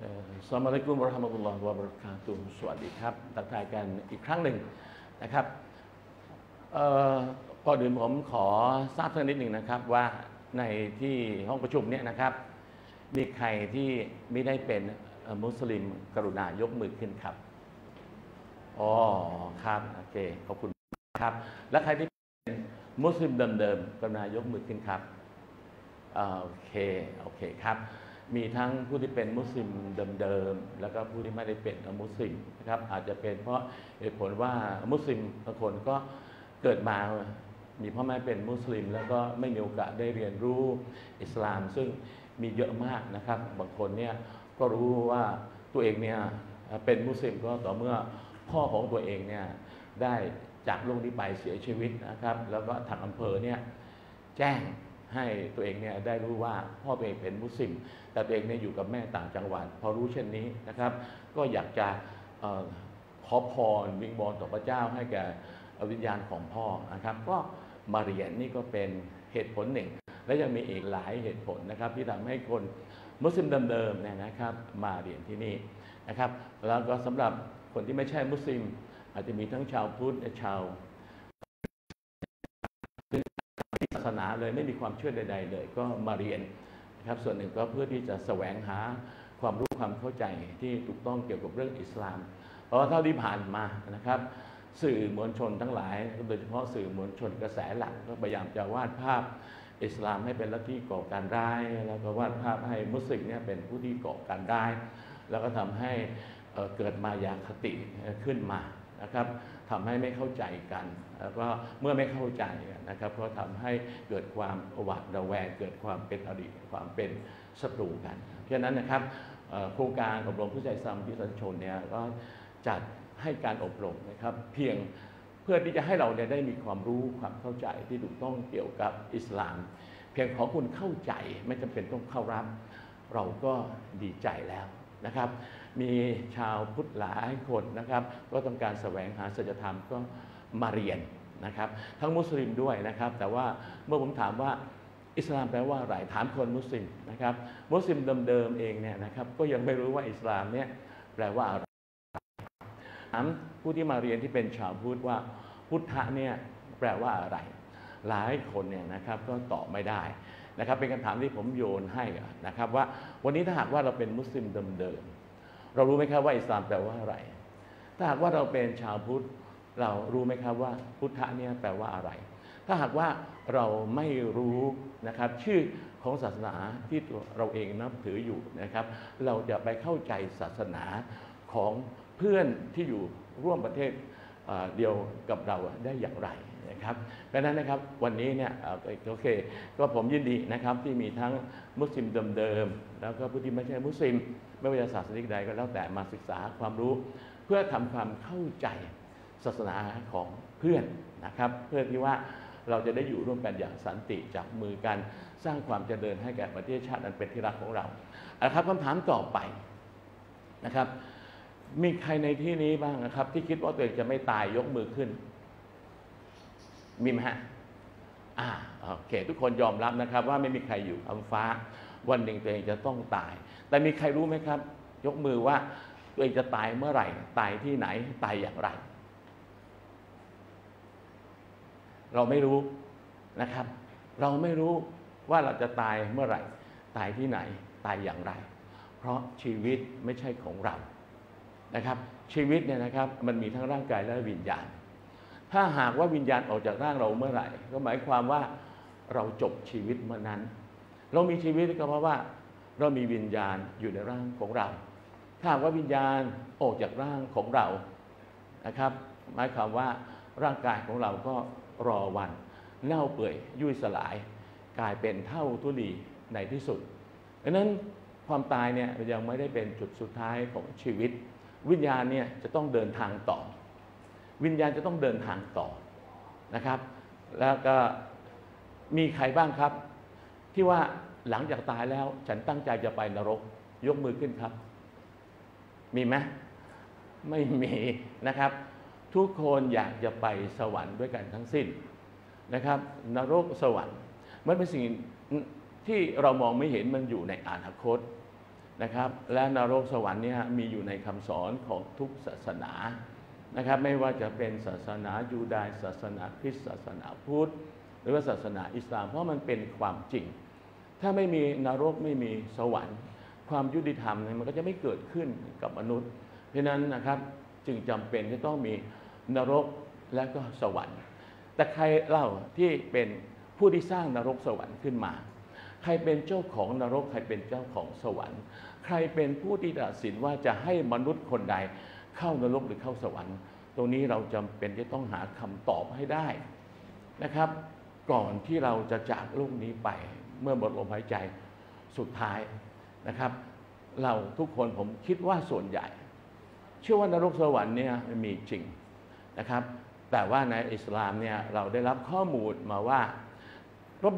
อัสลามุอะลัยกุม วะเราะห์มะตุลลอฮิ วะบะเราะกาตุฮ์ สวัสดีครับทักทายกันอีกครั้งหนึ่งนะครับก่อนอื่นผมขอทราบสักนิดหนึ่งนะครับว่าในที่ห้องประชุมเนี่ยนะครับมีใครที่ไม่ได้เป็นมุสลิมกรุณายกมือขึ้นครับอ๋อครับโอเคขอบคุณครับและใครที่เป็นมุสลิมเดิมๆกรุณายกมือขึ้นครับโอเคครับมีทั้งผู้ที่เป็นมุสลิมเดิมๆแล้วก็ผู้ที่ไม่ได้เป็นมุสลิมนะครับอาจจะเป็นเพราะเหตุผลว่ามุสลิมบางคนก็เกิดมามีพ่อแม่เป็นมุสลิมแล้วก็ไม่มีโอกาสได้เรียนรู้อิสลามซึ่งมีเยอะมากนะครับบางคนเนี่ยก็รู้ว่าตัวเองเนี่ยเป็นมุสลิมก็ต่อเมื่อพ่อของตัวเองเนี่ยได้จากโลกนี้ไปเสียชีวิตนะครับแล้วก็ทางอำเภอเนี่ยแจ้งให้ตัวเองเนี่ยได้รู้ว่าพ่อตัวเองเป็นมุสลิมแต่ตัวเองเนี่ยอยู่กับแม่ต่างจังหวัดพอรู้เช่นนี้นะครับก็อยากจะขอพรวิงวอนต่อพระเจ้าให้แก่วิญญาณของพ่อนะครับก็มาเรียนนี่ก็เป็นเหตุผลหนึ่งและยังมีอีกหลายเหตุผลนะครับที่ทำให้คนมุสลิมเดิมๆเนี่ยนะครับมาเรียนที่นี่นะครับแล้วก็สำหรับคนที่ไม่ใช่มุสลิมอาจจะมีทั้งชาวพุทธและชาวศาสนาเลยไม่มีความเชื่อใดๆเลยก็มาเรียนนะครับส่วนหนึ่งก็เพื่อที่จะแสวงหาความรู้ความเข้าใจที่ถูกต้องเกี่ยวกับเรื่องอิสลามเพราะว่าเท่าที่ผ่านมานะครับสื่อมวลชนทั้งหลายโดยเฉพาะสื่อมวลชนกระแสหลักก็พยายามจะวาดภาพอิสลามให้เป็นลัทธิก่อการร้ายแล้วก็วาดภาพให้มุสลิมเนี่ยเป็นผู้ที่ก่อการร้ายแล้วก็ทำให้เกิดมายาคติขึ้นมานะครับทำให้ไม่เข้าใจกันแล้วก็เมื่อไม่เข้าใจนะครับก็ทำให้เกิดความหวาดระแวงเกิดความเป็นอริความเป็นศัตรูกันเพราะฉะนั้นนะครับโครงการอบรมผู้ใจสัมพันธ์ประชาชนเนี่ยก็จัดให้การอบรมนะครับเพียงเพื่อที่จะให้เราเนี่ยได้มีความรู้ความเข้าใจที่ถูกต้องเกี่ยวกับอิสลามเพียงขอคุณเข้าใจไม่จำเป็นต้องเข้ารับเราก็ดีใจแล้วนะครับมีชาวพุทธหลายคนนะครับก็ต้องการแสวงหาสัจธรรมก็มาเรียนนะครับทั้งมุสลิมด้วยนะครับแต่ว่าเมื่อผมถามว่าอิสลามแปลว่าอะไรถามคนมุสลิมนะครับมุสลิมเดิมๆเองเนี่ยนะครับก็ยังไม่รู้ว่าอิสลามเนี่ยแปลว่าอะไรถามผู้ที่มาเรียนที่เป็นชาวพุทธว่าพุทธะเนี่ยแปลว่าอะไรหลายคนเนี่ยนะครับก็ตอบไม่ได้นะครับเป็นคำถามที่ผมโยนให้นะครับว่าวันนี้ถ้าหากว่าเราเป็นมุสลิมเดิมๆเรารู้ไหมครับว่าอิสลามแปลว่าอะไรถ้าหากว่าเราเป็นชาวพุทธเรารู้ไหมครับว่าพุทธะเนี่ยแปลว่าอะไรถ้าหากว่าเราไม่รู้นะครับชื่อของศาสนาที่เราเองนับถืออยู่นะครับเราจะไปเข้าใจศาสนาของเพื่อนที่อยู่ร่วมประเทศเดียวกับเราได้อย่างไรนะครับเพราะฉะนั้นนะครับวันนี้เนี่ยโอเคก็ผมยินดีนะครับที่มีทั้งมุสลิมเดิมๆแล้วก็ผู้ที่ไม่ใช่มุสลิมไม่ว่าจะศาสนาใดก็แล้วแต่มาศึกษาความรู้เพื่อทำความเข้าใจศาสนาของเพื่อนนะครับเพื่อที่ว่าเราจะได้อยู่ร่วมกันอย่างสันติจับมือกันสร้างความเจริญให้แก่ประเทศชาติอันเป็นที่รักของเรานะครับคำถามต่อไปนะครับมีใครในที่นี้บ้างนะครับที่คิดว่าตัวเองจะไม่ตายยกมือขึ้นมีไหมฮะโอเคทุกคนยอมรับนะครับว่าไม่มีใครอยู่อำฟ้าวันหนึ่งตัวเองจะต้องตายแต่มีใครรู้ไหมครับยกมือว่าตัวเองจะตายเมื่อไหร่ตายที่ไหนตายอย่างไรเราไม่รู้นะครับเราไม่รู้ว่าเราจะตายเมื่อไหร่ตายที่ไหนตายอย่างไรเพราะชีวิตไม่ใช่ของเรานะครับชีวิตเนี่ยนะครับมันมีทั้งร่างกายและวิญญาณถ้าหากว่าวิญญาณออกจากร่างเราเมื่อไหร่ก็หมายความว่าเราจบชีวิตเมื่อนั้นเรามีชีวิตก็เพราะว่าเรามีวิญญาณอยู่ในร่างของเราถ้าหากว่าวิญญาณออกจากร่างของเรานะครับหมายความว่าร่างกายของเราก็รอวันเน่าเปื่อยยุ่ยสลายกลายเป็นเท่าธุลีในที่สุดดังนั้นความตายเนี่ยยังไม่ได้เป็นจุดสุดท้ายของชีวิตวิญญาณเนี่ยจะต้องเดินทางต่อวิญญาณจะต้องเดินทางต่อนะครับแล้วก็มีใครบ้างครับที่ว่าหลังจากตายแล้วฉันตั้งใจจะไปนรกยกมือขึ้นครับมีไหมไม่มีนะครับทุกคนอยากจะไปสวรรค์ด้วยกันทั้งสิ้นนะครับนรกสวรรค์มันเป็นสิ่งที่เรามองไม่เห็นมันอยู่ในอนาคต นะครับและนรกสวรรค์นี่มีอยู่ในคำสอนของทุกศาสนานะครับไม่ว่าจะเป็นศาสนายูดายศาสนาคริสต์ศาสนาพุทธหรือว่าศาสนาอิสลามเพราะมันเป็นความจริงถ้าไม่มีนรกไม่มีสวรรค์ความยุติธรรมเนี่ยมันก็จะไม่เกิดขึ้นกับมนุษย์เพราะนั้นนะครับจึงจำเป็นที่ต้องมีนรกและก็สวรรค์แต่ใครเล่าที่เป็นผู้ที่สร้างนรกสวรรค์ขึ้นมาใครเป็นเจ้าของนรกใครเป็นเจ้าของสวรรค์ใครเป็นผู้ที่ตัดสินว่าจะให้มนุษย์คนใดเข้านรกหรือเข้าสวรรค์ตรงนี้เราจำเป็นที่ต้องหาคำตอบให้ได้นะครับก่อนที่เราจะจากโลกนี้ไปเมื่อหมดลมหายใจสุดท้ายนะครับเราทุกคนผมคิดว่าส่วนใหญ่เชื่อว่านรกสวรรค์เนี่ยมีจริงนะครับแต่ว่าในอิสลามเนี่ยเราได้รับข้อมูลมาว่า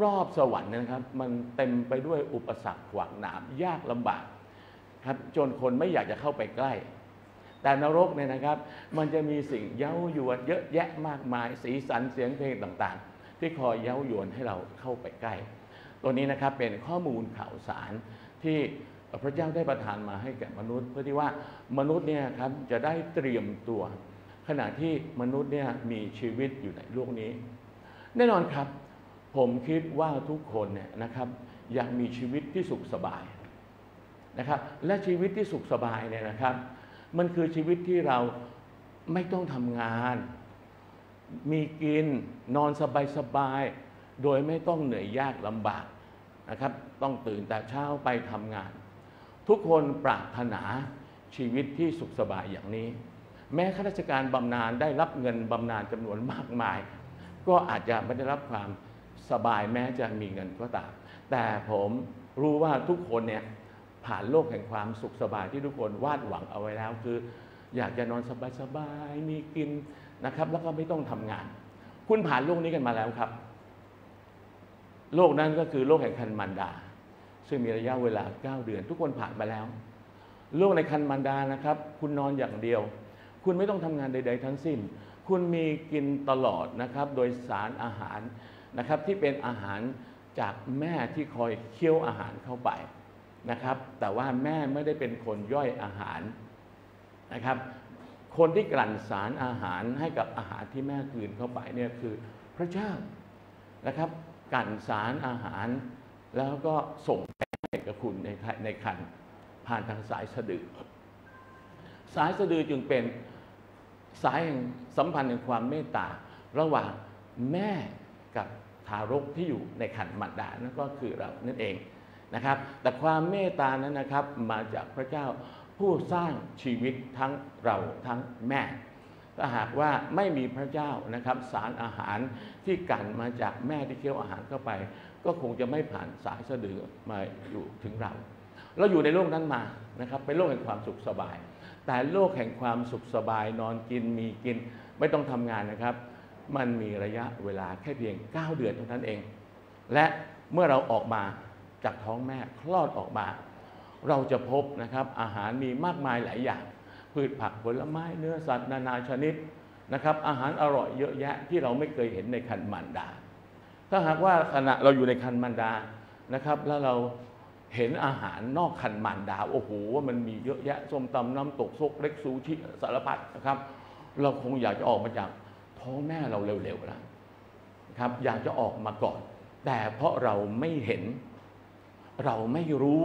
รอบๆสวรรค์นะครับมันเต็มไปด้วยอุปสรรคขวางหนามยากลำบากครับจนคนไม่อยากจะเข้าไปใกล้แต่นรกเนี่ยนะครับมันจะมีสิ่งเย้ายวนเยอะแยะมากมายสีสันเสียงเพลงต่างๆที่คอยเย้ายวนให้เราเข้าไปใกล้ตัวนี้นะครับเป็นข้อมูลข่าวสารที่พระเจ้าได้ประทานมาให้แก่มนุษย์เพื่อที่ว่ามนุษย์เนี่ยครับจะได้เตรียมตัวขณะที่มนุษย์เนี่ยมีชีวิตอยู่ในโลกนี้แน่นอนครับผมคิดว่าทุกคนเนี่ยนะครับอยากมีชีวิตที่สุขสบายนะครับและชีวิตที่สุขสบายเนี่ยนะครับมันคือชีวิตที่เราไม่ต้องทำงานมีกินนอนสบายๆโดยไม่ต้องเหนื่อยยากลำบากนะครับต้องตื่นแต่เช้าไปทำงานทุกคนปรารถนาชีวิตที่สุขสบายอย่างนี้แม้ข้าราชการบำนาญได้รับเงินบำนาญจำนวนมากมายก็อาจจะไม่ได้รับความสบายแม้จะมีเงินก็ตามแต่ผมรู้ว่าทุกคนเนี่ยผ่านโลกแห่งความสุขสบายที่ทุกคนวาดหวังเอาไว้แล้วคืออยากจะนอนสบายๆมีกินนะครับแล้วก็ไม่ต้องทำงานคุณผ่านโลกนี้กันมาแล้วครับโลกนั้นก็คือโลกแห่งคันมันดาซึ่งมีระยะเวลา9 เดือนทุกคนผ่านมาแล้วโลกในคันมันดานะครับคุณนอนอย่างเดียวคุณไม่ต้องทำงานใดๆทั้งสิ้นคุณมีกินตลอดนะครับโดยสารอาหารนะครับที่เป็นอาหารจากแม่ที่คอยเคี้ยวอาหารเข้าไปนะครับแต่ว่าแม่ไม่ได้เป็นคนย่อยอาหารนะครับคนที่กลั่นสารอาหารให้กับอาหารที่แม่กลืนเข้าไปเนี่ยคือพระเจ้านะครับกลั่นสารอาหารแล้วก็ส่งให้กับคุณในครรภ์ผ่านทางสายสะดือสายสะดือจึงเป็นสายแห่งสัมพันธ์แห่งความเมตตาระหว่างแม่กับทารกที่อยู่ในครรภ์มารดานั่นก็คือเรานั่นเองนะครับแต่ความเมตตานั้นนะครับมาจากพระเจ้าผู้สร้างชีวิตทั้งเราทั้งแม่ถ้าหากว่าไม่มีพระเจ้านะครับสารอาหารที่กันมาจากแม่ที่เคี้ยวอาหารเข้าไปก็คงจะไม่ผ่านสายสะดือมาอยู่ถึงเราเราอยู่ในโลกนั้นมานะครับเป็นโลกแห่งความสุขสบายแต่โลกแห่งความสุขสบายนอนกินมีกินไม่ต้องทำงานนะครับมันมีระยะเวลาแค่เพียง9 เดือนเท่านั้นเองและเมื่อเราออกมาจากท้องแม่คลอดออกมาเราจะพบนะครับอาหารมีมากมายหลายอย่างพืชผักผลไม้เนื้อสัตว์นานาชนิดนะครับอาหารอร่อยเยอะแยะที่เราไม่เคยเห็นในคันมารดาถ้าหากว่าขณะเราอยู่ในคันมารดานะครับแล้วเราเห็นอาหารนอกคันมารดาโอ้โหว่ามันมีเยอะแยะส้มตำน้ำตกซกเล็กซูชิสารพัดนะครับเราคงอยากจะออกมาจากท้องแม่เราเร็วๆนะครับอยากจะออกมาก่อนแต่เพราะเราไม่เห็นเราไม่รู้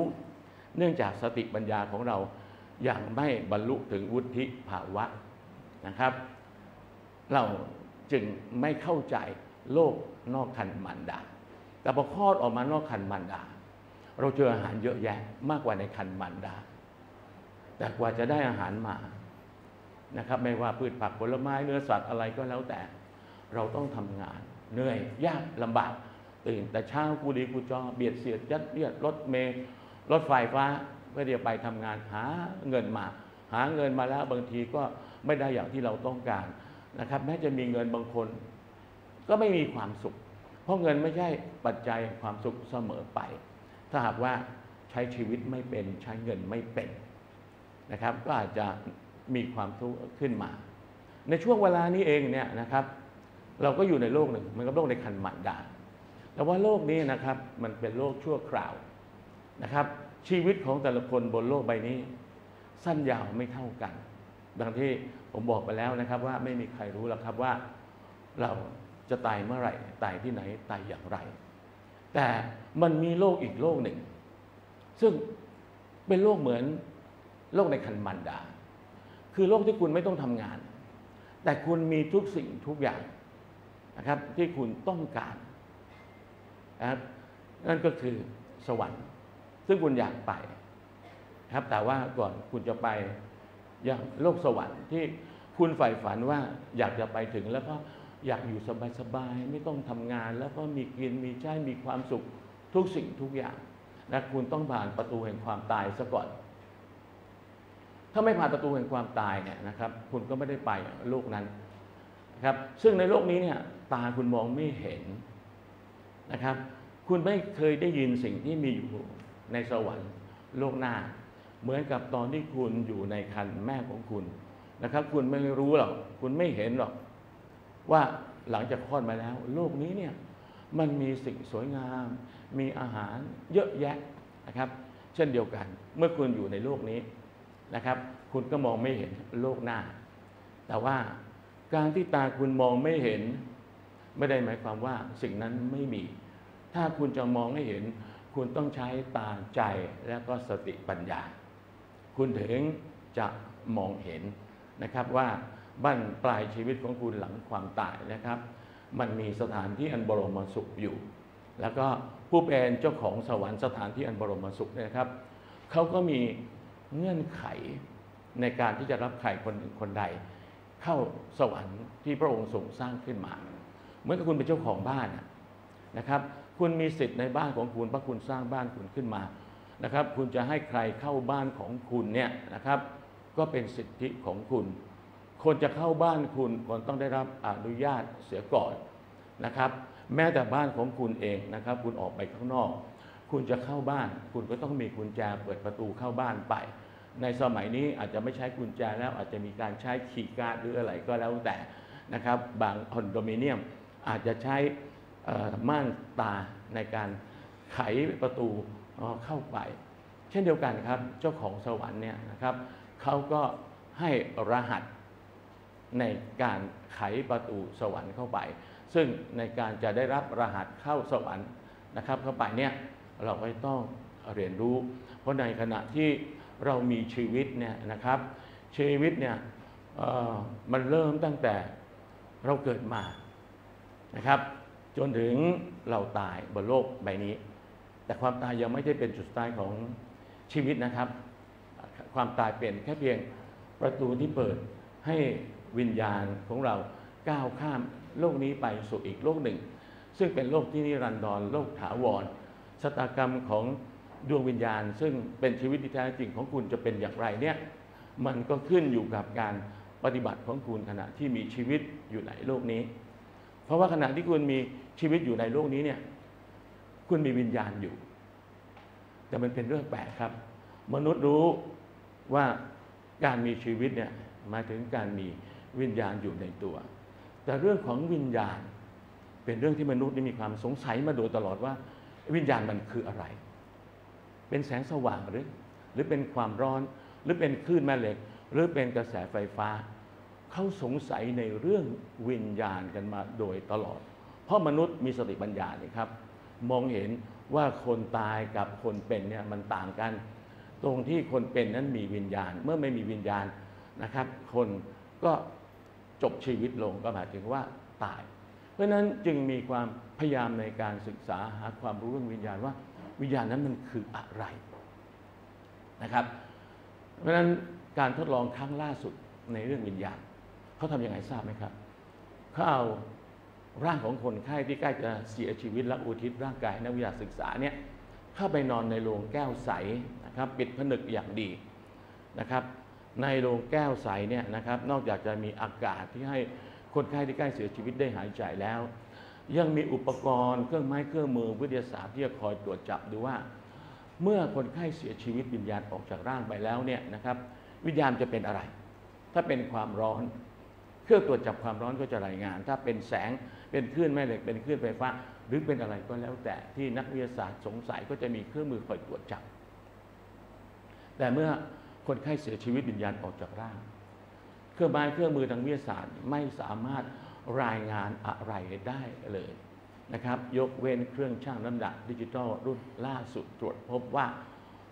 เนื่องจากสติปัญญาของเรายังไม่บรรลุถึงวุฒิภาวะนะครับเราจึงไม่เข้าใจโลกนอกคันมารดาแต่พอคลอดออกมานอกคันมารดาเราเจออาหารเยอะแยะมากกว่าในคันมารดาแต่กว่าจะได้อาหารมานะครับไม่ว่าพืชผักผลไม้เนื้อสัตว์อะไรก็แล้วแต่เราต้องทำงานเหนื่อยยากลำบากตื่นแต่เช้ากูดีกูจอเบียดเสียดยัดเยียดรถเมล์รถไฟฟ้าเพื่อจะไปทำงานหาเงินมาแล้วบางทีก็ไม่ได้อย่างที่เราต้องการนะครับแม้จะมีเงินบางคนก็ไม่มีความสุขเพราะเงินไม่ใช่ปัจจัยความสุขเสมอไปถ้าหากว่าใช้ชีวิตไม่เป็นใช้เงินไม่เป็นนะครับก็อาจจะมีความทุกข์ขึ้นมาในช่วงเวลานี้เองเนี่ยนะครับเราก็อยู่ในโลกหนึ่งมันก็โลกในคันมารดาแต่ว่าโลกนี้นะครับมันเป็นโลกชั่วคราวนะครับ ชีวิตของแต่ละคนบนโลกใบนี้สั้นยาวไม่เท่ากันดังที่ผมบอกไปแล้วนะครับว่าไม่มีใครรู้หรอกครับว่าเราจะตายเมื่อไหร่ตายที่ไหนตายอย่างไรแต่มันมีโลกอีกโลกหนึ่งซึ่งเป็นโลกเหมือนโลกในคันมารดาคือโลกที่คุณไม่ต้องทำงานแต่คุณมีทุกสิ่งทุกอย่างนะครับที่คุณต้องการนะครับนั่นก็คือสวรรค์ซึ่งคุณอยากไปครับแต่ว่าก่อนคุณจะไปอย่างโลกสวรรค์ที่คุณใฝ่ฝันว่าอยากจะไปถึงแล้วก็อยากอยู่สบายๆไม่ต้องทำงานแล้วก็มีกินมีใช้มีความสุขทุกสิ่งทุกอย่างและคุณต้องผ่านประตูแห่งความตายซะก่อนถ้าไม่ผ่านประตูแห่งความตายเนี่ยนะครับคุณก็ไม่ได้ไปโลกนั้นนะครับซึ่งในโลกนี้เนี่ยตาคุณมองไม่เห็นนะครับคุณไม่เคยได้ยินสิ่งที่มีอยู่ในสวรรค์โลกหน้าเหมือนกับตอนที่คุณอยู่ในครรภ์แม่ของคุณนะครับคุณไม่รู้หรอกคุณไม่เห็นหรอกว่าหลังจากคลอดมาแล้วโลกนี้เนี่ยมันมีสิ่งสวยงามมีอาหารเยอะแยะนะครับเช่นเดียวกันเมื่อคุณอยู่ในโลกนี้นะครับคุณก็มองไม่เห็นโลกหน้าแต่ว่าการที่ตาคุณมองไม่เห็นไม่ได้หมายความว่าสิ่งนั้นไม่มีถ้าคุณจะมองให้เห็นคุณต้องใช้ตาใจและก็สติปัญญาคุณถึงจะมองเห็นนะครับว่าบั้นปลายชีวิตของคุณหลังความตายนะครับมันมีสถานที่อันบรมสุขอยู่แล้วก็ผู้เป็นเจ้าของสวรรค์สถานที่อันบรมสุขนะครับเขาก็มีเงื่อนไขในการที่จะรับใครคนหนึ่งคนใดเข้าสวรรค์ที่พระองค์ทรงสร้างขึ้นมาเหมือนกับคุณเป็นเจ้าของบ้านนะครับคุณมีสิทธิ์ในบ้านของคุณเพราะคุณสร้างบ้านคุณขึ้นมานะครับคุณจะให้ใครเข้าบ้านของคุณเนี่ยนะครับก็เป็นสิทธิของคุณคนจะเข้าบ้านคุณคนต้องได้รับอนุญาตเสียก่อนนะครับแม้แต่บ้านของคุณเองนะครับคุณออกไปข้างนอกคุณจะเข้าบ้านคุณก็ต้องมีกุญแจเปิดประตูเข้าบ้านไปในสมัยนี้อาจจะไม่ใช้กุญแจแล้วอาจจะมีการใช้คีย์การ์ดหรืออะไรก็แล้วแต่นะครับบางคอนโดมิเนียมอาจจะใช้ม่านตาในการไขประตูเข้าไปเช่นเดียวกันครับเจ้าของสวรรค์เนี่ยนะครับเขาก็ให้รหัสในการไขประตูสวรรค์เข้าไปซึ่งในการจะได้รับรหัสเข้าสวรรค์นะครับเข้าไปเนี่ยเราก็ต้องเรียนรู้เพราะในขณะที่เรามีชีวิตเนี่ยนะครับชีวิตเนี่ยมันเริ่มตั้งแต่เราเกิดมานะครับจนถึงเราตายบนโลกใบนี้แต่ความตายยังไม่ใช่เป็นจุดสุดท้ายของชีวิตนะครับความตายเป็นแค่เพียงประตูที่เปิดให้วิญญาณของเราก้าวข้ามโลกนี้ไปสู่อีกโลกหนึ่งซึ่งเป็นโลกที่นิรันดรโลกถาวรชะตากรรมของดวงวิญญาณซึ่งเป็นชีวิตที่แท้จริงของคุณจะเป็นอย่างไรเนี่ยมันก็ขึ้นอยู่กับการปฏิบัติของคุณขณะที่มีชีวิตอยู่ในโลกนี้เพราะว่าขณะที่คุณมีชีวิตอยู่ในโลกนี้เนี่ยคุณมีวิญญาณอยู่แต่มันเป็นเรื่องแปลกครับมนุษย์รู้ว่าการมีชีวิตเนี่ยมาถึงการมีวิญญาณอยู่ในตัวแต่เรื่องของวิญญาณเป็นเรื่องที่มนุษย์มีความสงสัยมาโดยตลอดว่าวิญญาณมันคืออะไรเป็นแสงสว่างหรือเป็นความร้อนหรือเป็นคลื่นแม่เหล็กหรือเป็นกระแสไฟฟ้าเขาสงสัยในเรื่องวิญญาณกันมาโดยตลอดเพราะมนุษย์มีสติปัญญาเนี่ยครับมองเห็นว่าคนตายกับคนเป็นเนี่ยมันต่างกันตรงที่คนเป็นนั้นมีวิญญาณเมื่อไม่มีวิญญาณนะครับคนก็จบชีวิตลงก็หมายถึงว่าตายเพราะฉะนั้นจึงมีความพยายามในการศึกษาหาความรู้เรื่องวิญญาณว่าวิญญาณนั้นมันคืออะไรนะครับเพราะฉะนั้นการทดลองครั้งล่าสุดในเรื่องวิญญาณเขาทำยังไงทราบไหมครับเขาเอาร่างของคนไข้ที่ใกล้จะเสียชีวิตและอุทิศร่างกายนักวิทยาศึกษาเนี่ยเข้าไปนอนในโรงแก้วใสนะครับปิดผนึกอย่างดีนะครับในโรงแก้วใสเนี่ยนะครับนอกจากจะมีอากาศที่ให้คนไข้ที่ใกล้เสียชีวิตได้หายใจแล้วยังมีอุปกรณ์เครื่องไม้เครื่องมือวิทยาศาสตร์ที่จะคอยตรวจจับดูว่าเมื่อคนไข้เสียชีวิตวิญญาณออกจากร่างไปแล้วเนี่ยนะครับวิญญาณจะเป็นอะไรถ้าเป็นความร้อนเครื่องตรวจจับความร้อนก็จะรายงานถ้าเป็นแสงเป็นคลื่นแม่เหล็กเป็นคลื่นไฟฟ้าหรือเป็นอะไรก็แล้วแต่ที่นักวิทยาศาสตร์สงสัยก็จะมีเครื่องมือคอยตรวจจับ แต่เมื่อคนไข้เสียชีวิตวิญญาณออกจากร่างเครื่องไม้เครื่องมือทางวิทยาศาสตร์ไม่สามารถรายงานอะไรได้เลยนะครับยกเว้นเครื่องชั่งน้ำหนักดิจิทัลรุ่นล่าสุดตรวจพบว่า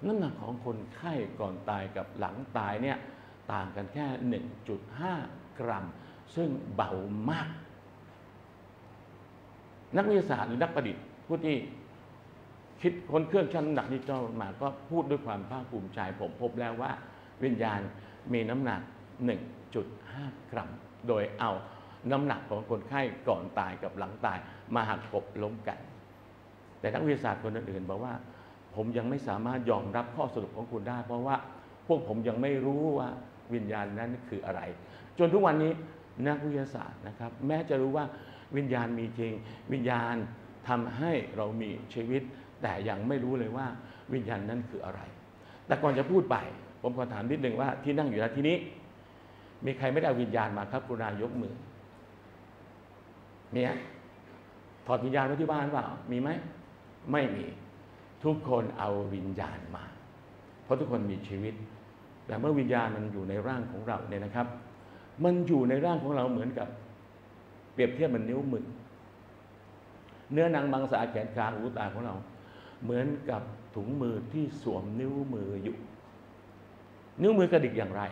น้ำหนักของคนไข้ก่อนตายกับหลังตายเนี่ยต่างกันแค่ 1.5 กรัมซึ่งเบามากนักวิทยาศาสตร์หรือนักประดิษฐ์ผู้ที่คิดค้นเครื่องชั่งน้ำหนักดิจิทัลมาก็พูดด้วยความภาคภูมิใจผมพบแล้วว่าวิญญาณมีน้ำหนัก 1.5 กรัมโดยเอาน้ำหนักของคนไข้ก่อนตายกับหลังตายมาหักกบล้มกันแต่นักวิทยาศาสตร์คนอื่นๆบอกว่าผมยังไม่สามารถยอมรับข้อสรุปของคุณได้เพราะว่าพวกผมยังไม่รู้ว่าวิญญาณนั้นคืออะไรจนทุกวันนี้นักวิทยาศาสตร์นะครับแม้จะรู้ว่าวิญญาณมีจริงวิญญาณทำให้เรามีชีวิตแต่ยังไม่รู้เลยว่าวิญญาณนั้นคืออะไรแต่ก่อนจะพูดไปผมขอถามนิดนึงว่าที่นั่งอยู่ณที่นี้มีใครไม่ได้เอาวิญญาณมาครับกรุณายกมือเนี่ยถอดวิญญาณไว้ที่บ้านเปล่ามีไหมไม่มีทุกคนเอาวิญญาณมาเพราะทุกคนมีชีวิตแต่เมื่อวิญญาณมันอยู่ในร่างของเราเนี่ยนะครับมันอยู่ในร่างของเราเหมือนกับเปรียบเทียบมันนิ้วมือเนื้อหนังมังสาแขนขาหูตาของเราเหมือนกับถุงมือที่สวมนิ้วมืออยู่นิ้วมือกระดิกอย่างไร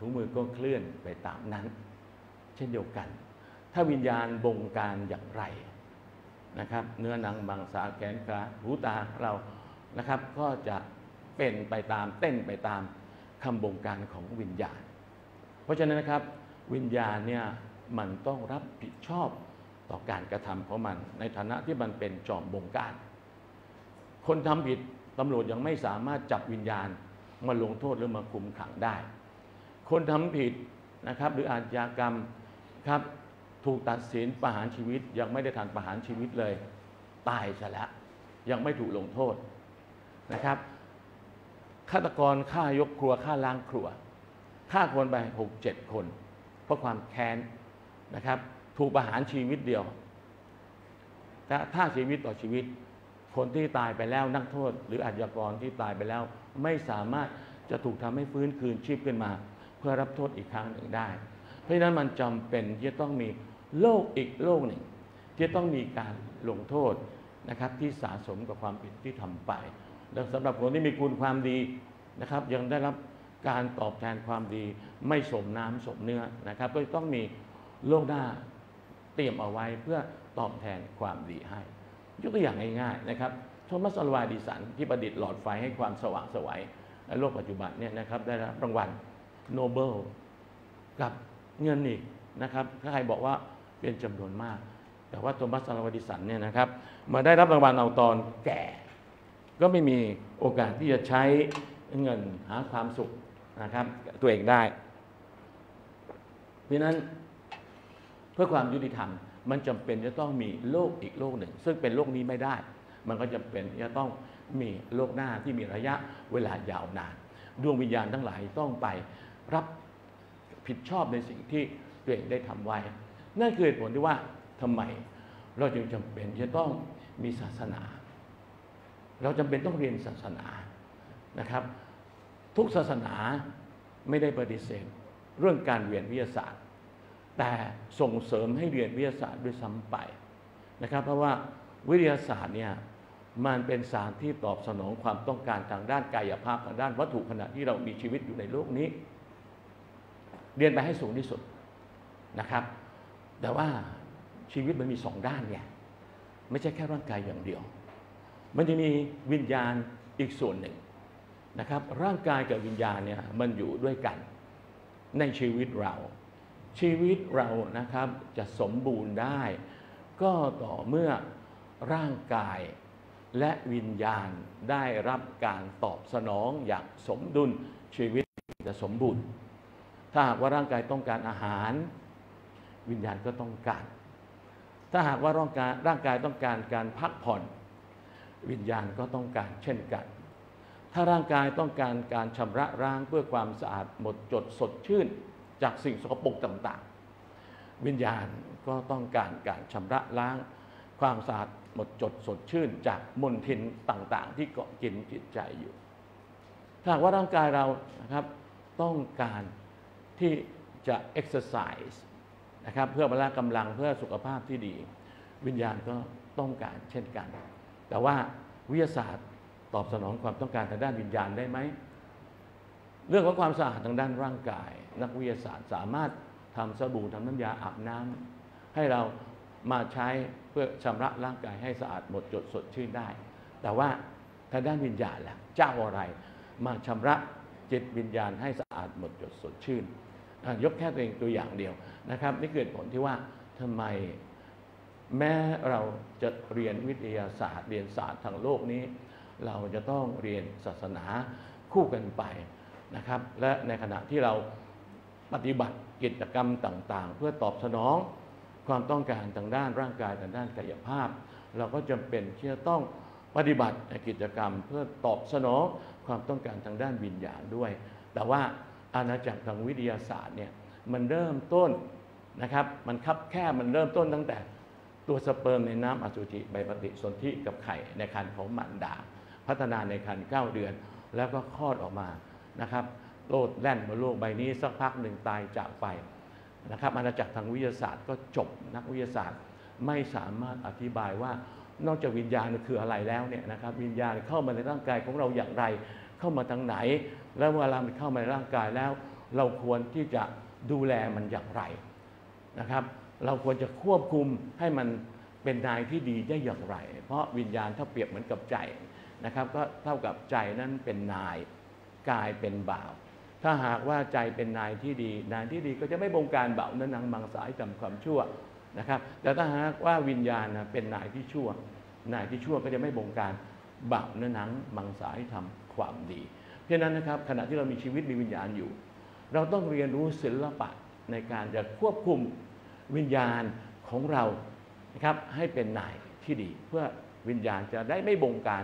ถุงมือก็เคลื่อนไปตามนั้นเช่นเดียวกันถ้าวิญญาณบงการอย่างไรนะครับเนื้อหนังมังสาแขนขาหูตาเรานะครับก็จะเป็นไปตามเต้นไปตามคำบงการของวิญญาณเพราะฉะนั้นนะครับวิญญาณเนี่ยมันต้องรับผิดชอบต่อการกระทำของมันในฐานะที่มันเป็นจอมบงการคนทำผิดตำรวจยังไม่สามารถจับวิญญาณมาลงโทษหรือมาคุมขังได้คนทำผิดนะครับหรืออาชญากรรมครับถูกตัดสินประหารชีวิตยังไม่ได้ทานประหารชีวิตเลยตายซะแล้วยังไม่ถูกลงโทษนะครับฆาตกรฆ่ายกครัวฆ่าล้างครัวฆ่าคนไป6-7 คนเพราะความแค้นนะครับถูกประหารชีวิตเดียวแต่ถ้าชีวิตต่อชีวิตคนที่ตายไปแล้วนักโทษหรืออาชญากรที่ตายไปแล้วไม่สามารถจะถูกทำให้ฟื้นคืนชีพขึ้นมาเพื่อรับโทษอีกครั้งหนึ่งได้เพราะฉะนั้นมันจำเป็นที่จะต้องมีโลกอีกโลกหนึ่งที่ต้องมีการลงโทษนะครับที่สะสมกับความผิดที่ทำไปแล้วสำหรับคนที่มีคุณความดีนะครับยังได้รับการตอบแทนความดีไม่สมน้ำสมเนื้อนะครับก็ต้องมีโลกหน้าเตรียมเอาไว้เพื่อตอบแทนความดีให้ยกตัวอย่างง่ายๆนะครับโทมัส อัลวาดิสันที่ประดิษฐ์หลอดไฟให้ความสว่างไสวในโลกปัจจุบันเนี่ยนะครับได้รับรางวัลโนเบลกับเงินอีกนะครับถ้าใครบอกว่าเป็นจำนวนมากแต่ว่าโทมัส อัลวาดิสันเนี่ยนะครับมาได้รับรางวัลเอาตอนแก่ก็ไม่มีโอกาสที่จะใช้เงินหาความสุขนะครับตัวเองได้เพราะนั้นเพื่อความยุติธรรมมันจำเป็นจะต้องมีโลกอีกโลกหนึ่งซึ่งเป็นโลกนี้ไม่ได้มันก็จำเป็นจะต้องมีโลกหน้าที่มีระยะเวลายาวนานดวงวิญญาณทั้งหลายต้องไปรับผิดชอบในสิ่งที่ตัวเองได้ทำไว้นั่นคือเหตุผลที่ว่าทำไมเราจึงจำเป็นจะต้องมีศาสนาเราจำเป็นต้องเรียนศาสนานะครับทุกศาสนาไม่ได้ปฏิเสธเรื่องการเรียนวิทยาศาสตร์แต่ส่งเสริมให้เรียนวิทยาศาสตร์ด้วยซ้ำไปนะครับเพราะว่าวิทยาศาสตร์เนี่ยมันเป็นศาสตร์ที่ตอบสนองความต้องการทางด้านกายภาพทางด้านวัตถุขณะที่เรามีชีวิตอยู่ในโลกนี้เรียนไปให้สูงที่สุดนะครับแต่ว่าชีวิตมันมีสองด้านเนี่ยไม่ใช่แค่ร่างกายอย่างเดียวมันจะมีวิญญาณอีกส่วนหนึ่งนะครับร่างกายกับวิญญาณเนี่ยมันอยู่ด้วยกันในชีวิตเรานะครับจะสมบูรณ์ได้ก็ต่อเมื่อร่างกายและวิญญาณได้รับการตอบสนองอย่างสมดุลชีวิตจะสมบูรณ์ถ้าหากว่าร่างกายต้องการอาหารวิญญาณก็ต้องการถ้าหากว่าร่างกายต้องการการพักผ่อนวิญญาณก็ต้องการเช่นกันถ้าร่างกายต้องการการชำระร่างเพื่อความสะอาดหมดจดสดชื่นจากสิ่งสกปรกต่างๆวิญญาณก็ต้องการการชำระล้างความสะอาดหมดจดสดชื่นจากมลทินต่างๆที่เกาะกินจิตใจอยู่ ถ้าว่าร่างกายเรานะครับต้องการที่จะ exercise นะครับเพื่อพละกำลังเพื่อสุขภาพที่ดีวิญญาณก็ต้องการเช่นกันแต่ว่าวิทยาศาสตร์ตอบสนองความต้องการทางด้านวิญญาณได้ไหมเรื่องของความสะอาดทางด้านร่างกายนักวิทยาศาสตร์สามารถทำสบู่ทำน้ำยาอาบน้ำให้เรามาใช้เพื่อชำระร่างกายให้สะอาดหมดจดสดชื่นได้แต่ว่าทางด้านวิญญาณล่ะเจ้าอะไรมาชำระจิตวิญญาณให้สะอาดหมดจดสดชื่นยกแค่ตัวเองตัวอย่างเดียวนะครับนี่เกิดผลที่ว่าทำไมแม้เราจะเรียนวิทยาศาสตร์เรียนศาสตร์ทางโลกนี้เราจะต้องเรียนศาสนาคู่กันไปนะครับและในขณะที่เราปฏิบัติกิจกรรมต่างๆเพื่อตอบสนองความต้องการทางด้านร่างกายทางด้านกายภาพเราก็จำเป็นที่จะต้องปฏิบัติกิจกรรมเพื่อตอบสนองความต้องการทางด้านวิญญาณด้วยแต่ว่าอาณาจักรทางวิทยาศาสตร์เนี่ยมันเริ่มต้นนะครับมันคับแคบมันเริ่มต้นตั้งแต่ตัวสเปิร์มในน้ำอสุจิใบปฏิสนธิกับไข่ในครรภ์ของมารดาพัฒนาในครรภ์9เดือนแล้วก็คลอดออกมานะครับโลดแล่นบนโลกใบนี้สักพักหนึ่งตายจากไปนะครับอาณาจักรทางวิทยาศาสตร์ก็จบนักวิทยาศาสตร์ไม่สามารถอธิบายว่านอกจากวิญญาณคืออะไรแล้วเนี่ยนะครับวิญญาณเข้ามาในร่างกายของเราอย่างไรเข้ามาทางไหนแล้วเวลามันเข้ามาในร่างกายแล้วเราควรที่จะดูแลมันอย่างไรนะครับเราควรจะควบคุมให้มันเป็นนายที่ดีได้อย่างไรเพราะวิญญาณถ้าเปรียบเหมือนกับใจนะครับก็เท่ากับใจนั้นเป็นนายกายเป็นบ่าวถ้าหากว่าใจเป็นนายที่ดีนายที่ดีก็จะไม่บงการบ่าวนั้นนางมังสาทำความชั่วนะครับแต่ถ้าหากว่าวิญญาณเป็นนายที่ชั่วนายที่ชั่วก็จะไม่บงการบ่าวนั้นนางมังสาทำความดีเพราะนั้นนะครับขณะที่เรามีชีวิตมีวิญญาณอยู่เราต้องเรียนรู้ศิลปะในการจะควบคุมวิญญาณของเรานะครับให้เป็นนายที่ดีเพื่อวิญญาณจะได้ไม่บงการ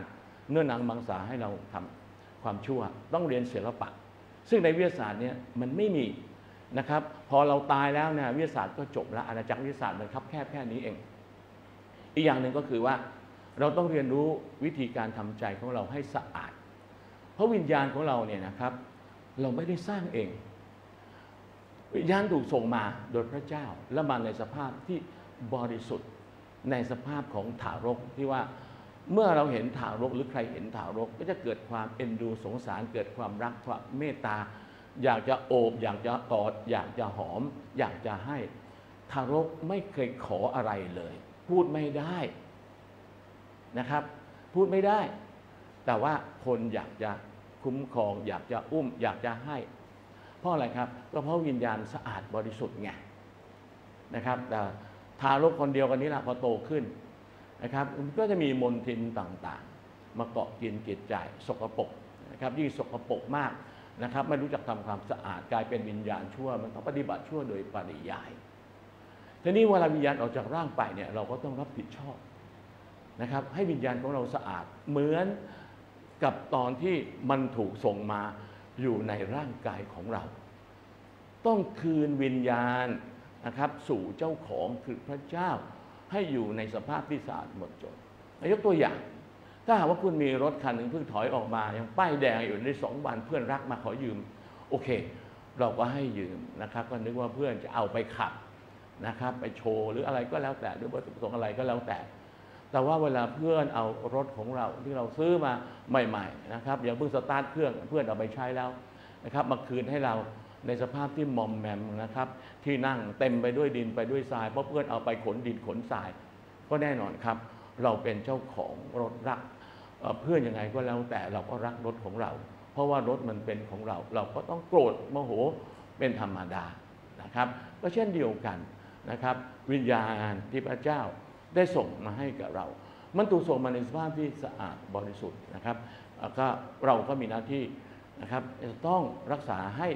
เนื้อหนังมังสาให้เราทำความชั่วต้องเรียนศิลปะซึ่งในวิทยาศาสตร์เนี่ยมันไม่มีนะครับพอเราตายแล้วเนี่ยวิทยาศาสตร์ก็จบละอาณาจักรวิทยาศาสตร์มันคับแคบแค่นี้เองอีกอย่างหนึ่งก็คือว่าเราต้องเรียนรู้วิธีการทำใจของเราให้สะอาดเพราะวิญญาณของเราเนี่ยนะครับเราไม่ได้สร้างเองวิญญาณถูกส่งมาโดยพระเจ้าและมาในสภาพที่บริสุทธิ์ในสภาพของทารกที่ว่าเมื่อเราเห็นทารกหรือใครเห็นทารกก็จะเกิดความเอ็นดูสงสารเกิดความรักความเมตตาอยากจะโอบอยากจะกอดอยากจะหอมอยากจะให้ทารกไม่เคยขออะไรเลยพูดไม่ได้นะครับพูดไม่ได้แต่ว่าคนอยากจะคุ้มครองอยากจะอุ้มอยากจะให้เพราะอะไรครับก็เพราะวิญญาณสะอาดบริสุทธิ์ไงนะครับแต่ทารกคนเดียวกันนี้แหละพอโตขึ้นนะครับก็จะมีมลทินต่างๆมาเกาะกินจิตใจสกปรกนะครับยิ่งสกปรกมากนะครับไม่รู้จักทำความสะอาดกลายเป็นวิญญาณชั่วมันต้องปฏิบัติชั่วโดยปริยายทีนี้เวลาวิญญาณออกจากร่างไปเนี่ยเราก็ต้องรับผิดชอบนะครับให้วิญญาณของเราสะอาดเหมือนกับตอนที่มันถูกส่งมาอยู่ในร่างกายของเราต้องคืนวิญญาณนะครับสู่เจ้าของคือพระเจ้าให้อยู่ในสภาพที่สะอาดหมดจดยกตัวอย่างถ้าหากว่าคุณมีรถคันหนึ่งเพิ่งถอยออกมายังป้ายแดงอยู่ใน2 วันเพื่อนรักมาขอยืมโอเคเราก็ให้ยืมนะครับก็นึกว่าเพื่อนจะเอาไปขับนะครับไปโชว์หรืออะไรก็แล้วแต่หรือวัตถุประสงค์อะไรก็แล้วแต่แต่ว่าเวลาเพื่อนเอารถของเราที่เราซื้อมาใหม่ๆนะครับอย่าเพิ่งสตาร์ทเครื่องเพื่อนเอาไปใช้แล้วนะครับมาคืนให้เราในสภาพที่มอมแมมนะครับที่นั่งเต็มไปด้วยดินไปด้วยทรายเพราะเพื่อนเอาไปขนดินขนทรายก็แน่นอนครับเราเป็นเจ้าของรถรักเพื่อนยังไงก็แล้วแต่เราก็รักรถของเราเพราะว่ารถมันเป็นของเราเราก็ต้องโกรธโมโหเป็นธรรมดานะครับก็เช่นเดียวกันนะครับวิญญาณที่พระเจ้าได้ส่งมาให้กับเรามันถูกส่งมาในสภาพที่สะอาดบริสุทธิ์นะครับก็เราก็มีหน้าที่นะครับจะต้องรักษาให้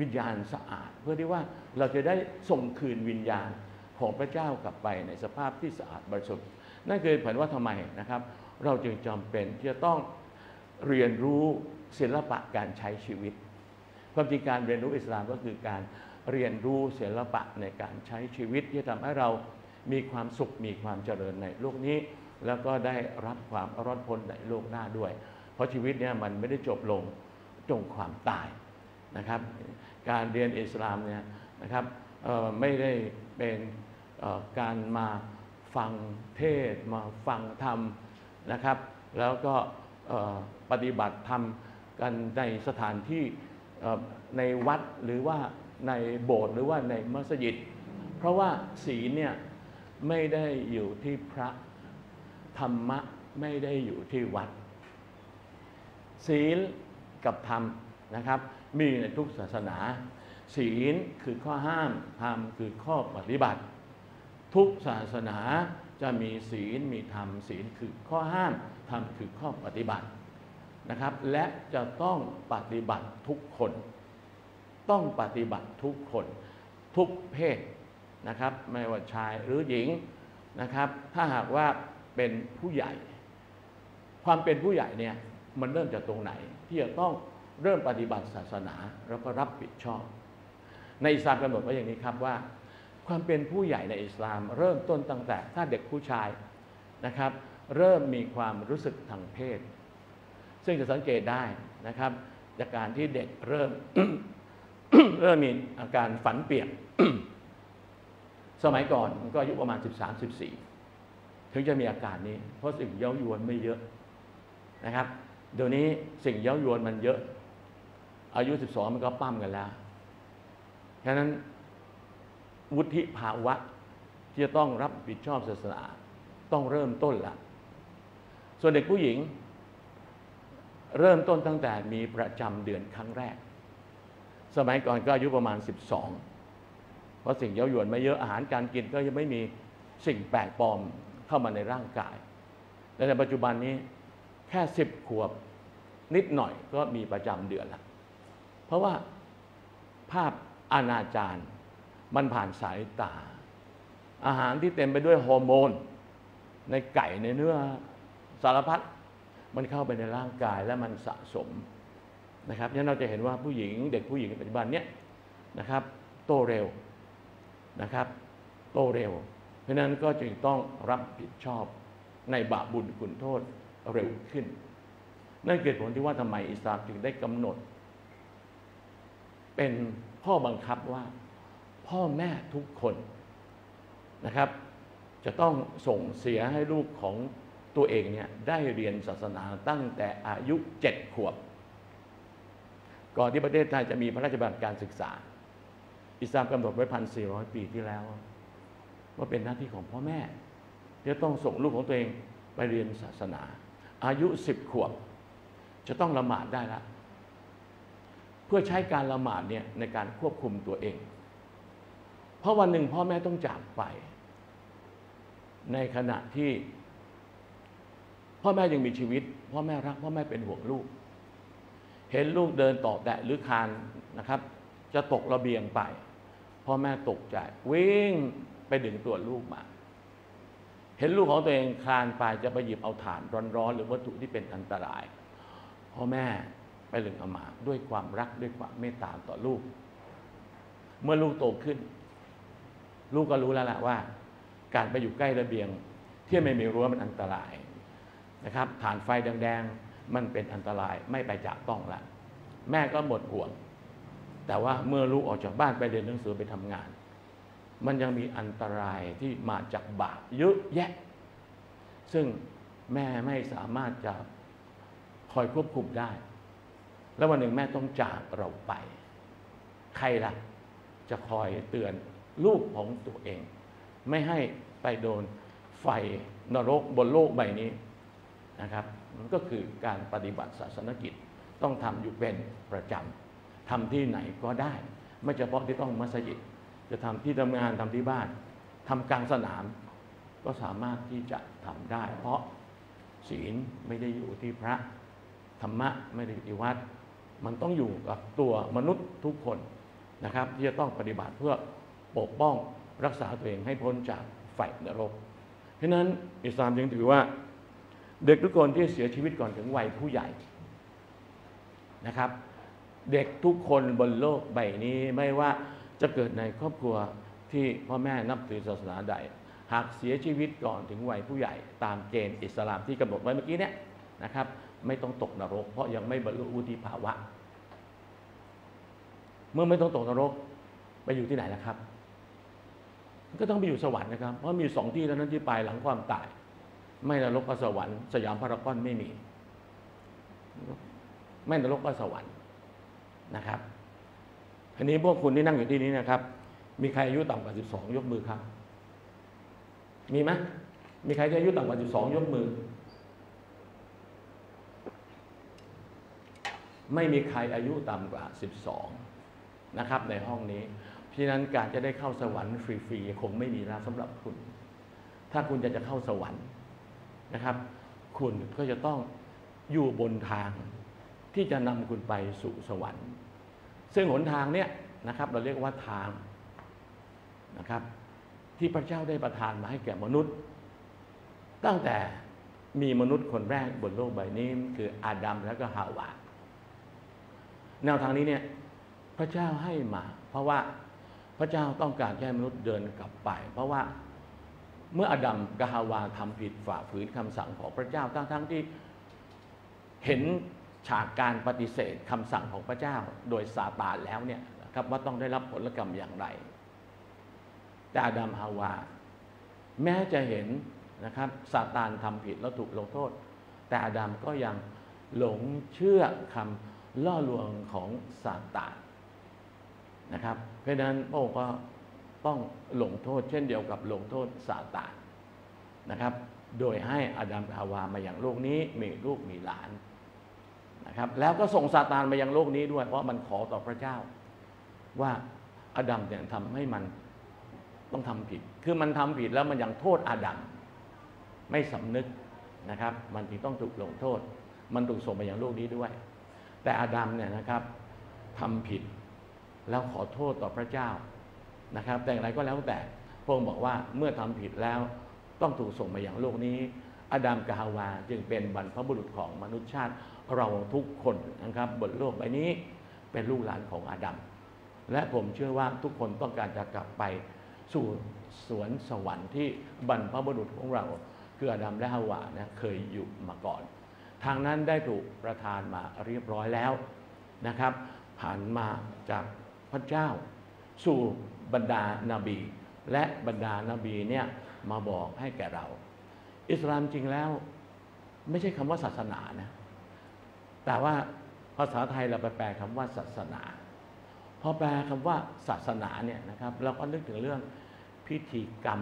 วิญญาณสะอาดเพื่อที่ว่าเราจะได้ส่งคืนวิญญาณของพระเจ้ากลับไปในสภาพที่สะอาดบริสุทธิ์นั่นคือผลว่าทำไมนะครับเราจึงจำเป็นที่จะต้องเรียนรู้ศิลปะการใช้ชีวิตความจริงการเรียนรู้อิสลามก็คือการเรียนรู้ศิลปะในการใช้ชีวิตที่จะทำให้เรามีความสุขมีความเจริญในโลกนี้แล้วก็ได้รับความรอดพ้นในโลกหน้าด้วยเพราะชีวิตเนี่ยมันไม่ได้จบลง จงความตายนะครับการเรียนอิสลามเนี่ยนะครับไม่ได้เป็นการมาฟังเทศมาฟังธรรมนะครับแล้วก็ปฏิบัติธรรมกันในสถานที่ในวัดหรือว่าในโบสถ์หรือว่าในมัสยิดเพราะว่าศีลเนี่ยไม่ได้อยู่ที่พระธรรมะไม่ได้อยู่ที่วัดศีลกับธรรมนะครับมีในทุกศาสนาศีลคือข้อห้ามธรรมคือข้อปฏิบัติทุกศาสนาจะมีศีลมีธรรมศีลคือข้อห้ามธรรมคือข้อปฏิบัตินะครับและจะต้องปฏิบัติทุกคนต้องปฏิบัติทุกคนทุกเพศนะครับไม่ว่าชายหรือหญิงนะครับถ้าหากว่าเป็นผู้ใหญ่ความเป็นผู้ใหญ่เนี่ยมันเริ่มจากตรงไหนที่จะต้องเริ่มปฏิบัติศาสนาแล้วก็รับผิดชอบในอิสลามกำหนดไว้อย่างนี้ครับว่าความเป็นผู้ใหญ่ในอิสลามเริ่มต้นตั้งแต่ถ้าเด็กผู้ชายนะครับเริ่มมีความรู้สึกทางเพศซึ่งจะสังเกตได้นะครับจากการที่เด็กเริ่ม มีอาการฝันเปียก สมัยก่อนก็อายุประมาณ 13-14 ถึงจะมีอาการนี้เพราะสิ่งเย้ายวนไม่เยอะนะครับเดี๋ยวนี้สิ่งเย้ายวนมันเยอะอายุ12มันก็ปั้มกันแล้วฉะนั้นวุฒิภาวะที่จะต้องรับผิดชอบศาสนาต้องเริ่มต้นละส่วนเด็กผู้หญิงเริ่มต้นตั้งแต่มีประจำเดือนครั้งแรกสมัยก่อนก็อายุประมาณ12เพราะสิ่งเย้ายวนไม่เยอะอาหารการกินก็ยังไม่มีสิ่งแปลกปลอมเข้ามาในร่างกายและในปัจจุบันนี้แค่10ขวบนิดหน่อยก็มีประจำเดือนละเพราะว่าภาพอนาจารมันผ่านสายตาอาหารที่เต็มไปด้วยฮอร์โมนในไก่ในเนื้อสารพัดมันเข้าไปในร่างกายและมันสะสมนะครับฉะนั้นเราจะเห็นว่าผู้หญิงเด็กผู้หญิงในปัจจุบันเนี้ยนะครับโตเร็วนะครับโตเร็วเพราะนั้นก็จึงต้องรับผิดชอบในบาปบุญคุณโทษเร็วขึ้นนั่นเกิดผลที่ว่าทำไมอิสลามจึงได้กำหนดเป็นข้อบังคับว่าพ่อแม่ทุกคนนะครับจะต้องส่งเสียให้ลูกของตัวเองเนี่ยได้เรียนศาสนาตั้งแต่อายุ7ขวบก่อนที่ประเทศไทยจะมีพระราชบัญญัติการศึกษาอิสลามกำหนดไว้ 1,400 ปีที่แล้วว่าเป็นหน้าที่ของพ่อแม่ที่จะต้องส่งลูกของตัวเองไปเรียนศาสนาอายุ10ขวบจะต้องละหมาดได้ละเพื่อใช้การละหมาดเนี่ยในการควบคุมตัวเองเพราะวันหนึ่งพ่อแม่ต้องจากไปในขณะที่พ่อแม่ยังมีชีวิตพ่อแม่รักพ่อแม่เป็นห่วงลูกเห็นลูกเดินตอบแตะหรือคานนะครับจะตกระเบียงไปพ่อแม่ตกใจวิ่งไปดึงตัวลูกมาเห็นลูกของตัวเองคลานไปจะไปหยิบเอาถ่านร้อนๆหรือวัตถุที่เป็นอันตรายพ่อแม่ไปดึงเอามาด้วยความรักด้วยความเมตตาต่อลูกเมื่อลูกโตขึ้นลูกก็รู้แล้วแหละว่าการไปอยู่ใกล้ระเบียงที่ไม่มีรั้วมันอันตรายนะครับฐานไฟแดงๆมันเป็นอันตรายไม่ไปจับต้องละแม่ก็หมดห่วงแต่ว่าเมื่อลูกออกจากบ้านไปเรียนหนังสือไปทำงานมันยังมีอันตรายที่มาจากบาปเยอะแยะซึ่งแม่ไม่สามารถจะคอยควบคุมได้แล้ววันหนึ่งแม่ต้องจากเราไปใครล่ะจะคอยเตือนลูกของตัวเองไม่ให้ไปโดนไฟนรกบนโลกใบนี้นะครับมันก็คือการปฏิบัติศาสนกิจต้องทำอยู่เป็นประจำทำที่ไหนก็ได้ไม่เฉพาะที่ต้องมัสยิดจะทำที่ทำงานทำที่บ้านทำกลางสนามก็สามารถที่จะทำได้เพราะศีลไม่ได้อยู่ที่พระธรรมะไม่ได้อยู่ที่วัดมันต้องอยู่กับตัวมนุษย์ทุกคนนะครับที่จะต้องปฏิบัติเพื่อปกป้องรักษาตัวเองให้พ้นจากไฟนรกฉะนั้นอิสลามจึงถือว่าเด็กทุกคนที่เสียชีวิตก่อนถึงวัยผู้ใหญ่นะครับเด็กทุกคนบนโลกใบนี้ไม่ว่าจะเกิดในครอบครัวที่พ่อแม่นับถือศาสนาใดหากเสียชีวิตก่อนถึงวัยผู้ใหญ่ตามเกณฑ์อิสลามที่กำหนดไว้เมื่อกี้เนี่ยนะครับไม่ต้องตกนรกเพราะยังไม่บรรลุวุฒิภาวะ เมื่อไม่ต้องตกนรกไปอยู่ที่ไหนล่ะครับก็ต้องไปอยู่สวรรค์นะครับเพราะมี2ที่เท่านั้นที่ไปหลังความตายไม่นรกก็สวรรค์สยามพารากอนไม่มีไม่นรกก็สวรรค์นะครับอันนี้พวกคุณที่นั่งอยู่ที่นี้นะครับมีใครอายุต่ำกว่า12ยกมือครับมีไหมมีใครอายุต่ำกว่า12ยกมือไม่มีใครอายุต่ำกว่า12นะครับในห้องนี้เพราะฉะนั้นการจะได้เข้าสวรรค์ฟรีๆคงไม่มีนะสำหรับคุณถ้าคุณอยากจะเข้าสวรรค์นะครับคุณก็จะต้องอยู่บนทางที่จะนำคุณไปสู่สวรรค์ซึ่งหนทางเนี้ยนะครับเราเรียกว่าทางนะครับที่พระเจ้าได้ประทานมาให้แก่มนุษย์ตั้งแต่มีมนุษย์คนแรกบนโลกใบนี้คืออาดัมแล้วก็ฮาวาแนวทางนี้เนี่ยพระเจ้าให้มาเพราะว่าพระเจ้าต้องการให้มนุษย์เดินกลับไปเพราะว่าเมื่ออาดัมกับฮาวาทำผิดฝ่าฝืนคำสั่งของพระเจ้าทั้งที่เห็นฉากการปฏิเสธคำสั่งของพระเจ้าโดยซาตานแล้วเนี่ยนะครับว่าต้องได้รับผลกรรมอย่างไรแต่อาดัมฮาวาแม้จะเห็นนะครับซาตานทำผิดแล้วถูกลงโทษแต่อาดัมก็ยังหลงเชื่อคำล่อลวงของซาตานนะครับเพราะฉะนั้นพระองค์ก็ต้องลงโทษเช่นเดียวกับลงโทษซาตานนะครับโดยให้อาดัมฮาวามาอย่างโลกนี้มีลูกมีหลานนะครับแล้วก็ส่งซาตานมายังโลกนี้ด้วยเพราะมันขอต่อพระเจ้าว่าอาดัมเนี่ยทำให้มันต้องทำผิดคือมันทำผิดแล้วมันยังโทษอาดัมไม่สำนึกนะครับมันจึงต้องถูกลงโทษมันถูกส่งมายังโลกนี้ด้วยแต่อาดัมเนี่ยนะครับทำผิดแล้วขอโทษต่อพระเจ้านะครับแต่อย่างไรก็แล้วแต่พระองค์บอกว่าเมื่อทำผิดแล้วต้องถูกส่งมาอย่างโลกนี้อาดัมกับฮาวาจึงเป็นบรรพบุรุษของมนุษยชาติเราทุกคนนะครับบนโลกใบนี้เป็นลูกหลานของอาดัมและผมเชื่อว่าทุกคนต้องการจะกลับไปสู่สวนสวรรค์ที่บรรพบุรุษของเราคืออาดัมและฮาวานะเคยอยู่มาก่อนทางนั้นได้ถูกประทานมาเรียบร้อยแล้วนะครับผ่านมาจากพระเจ้าสู่บรรดานบีและบรรดานบีเนี่ยมาบอกให้แก่เราอิสลามจริงแล้วไม่ใช่คำว่าศาสนานะแต่ว่าภาษาไทยเราไปแปลคำว่าศาสนาพอแปลคำว่าศาสนาเนี่ยนะครับเราก็นึกถึงเรื่องพิธีกรรม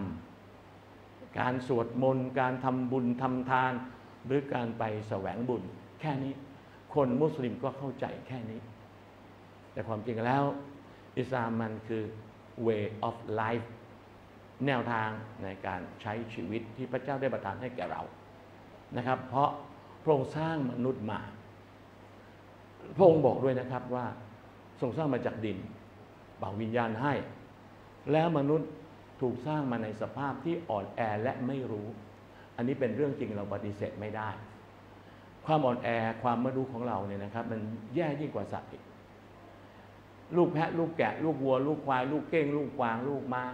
การสวดมนต์การทำบุญทำทานหรือการไปแสวงบุญแค่นี้คนมุสลิมก็เข้าใจแค่นี้แต่ความจริงแล้วอิสลามมันคือ way of life แนวทางในการใช้ชีวิตที่พระเจ้าได้ประทานให้แก่เรานะครับเพราะพระองค์สร้างมนุษย์มาพระองค์บอกด้วยนะครับว่าทรงสร้างมาจากดินบ่าววิญญาณให้แล้วมนุษย์ถูกสร้างมาในสภาพที่อ่อนแอและไม่รู้อันนี้เป็นเรื่องจริงเราปฏิเสธไม่ได้ความอ่อนแอความไม่รู้ของเราเนี่ยนะครับมันแย่ยิ่งกว่าสัตว์อีกลูกแพะลูกแกะลูกวัวลูกควายลูกเก้งลูกกวางลูกม้า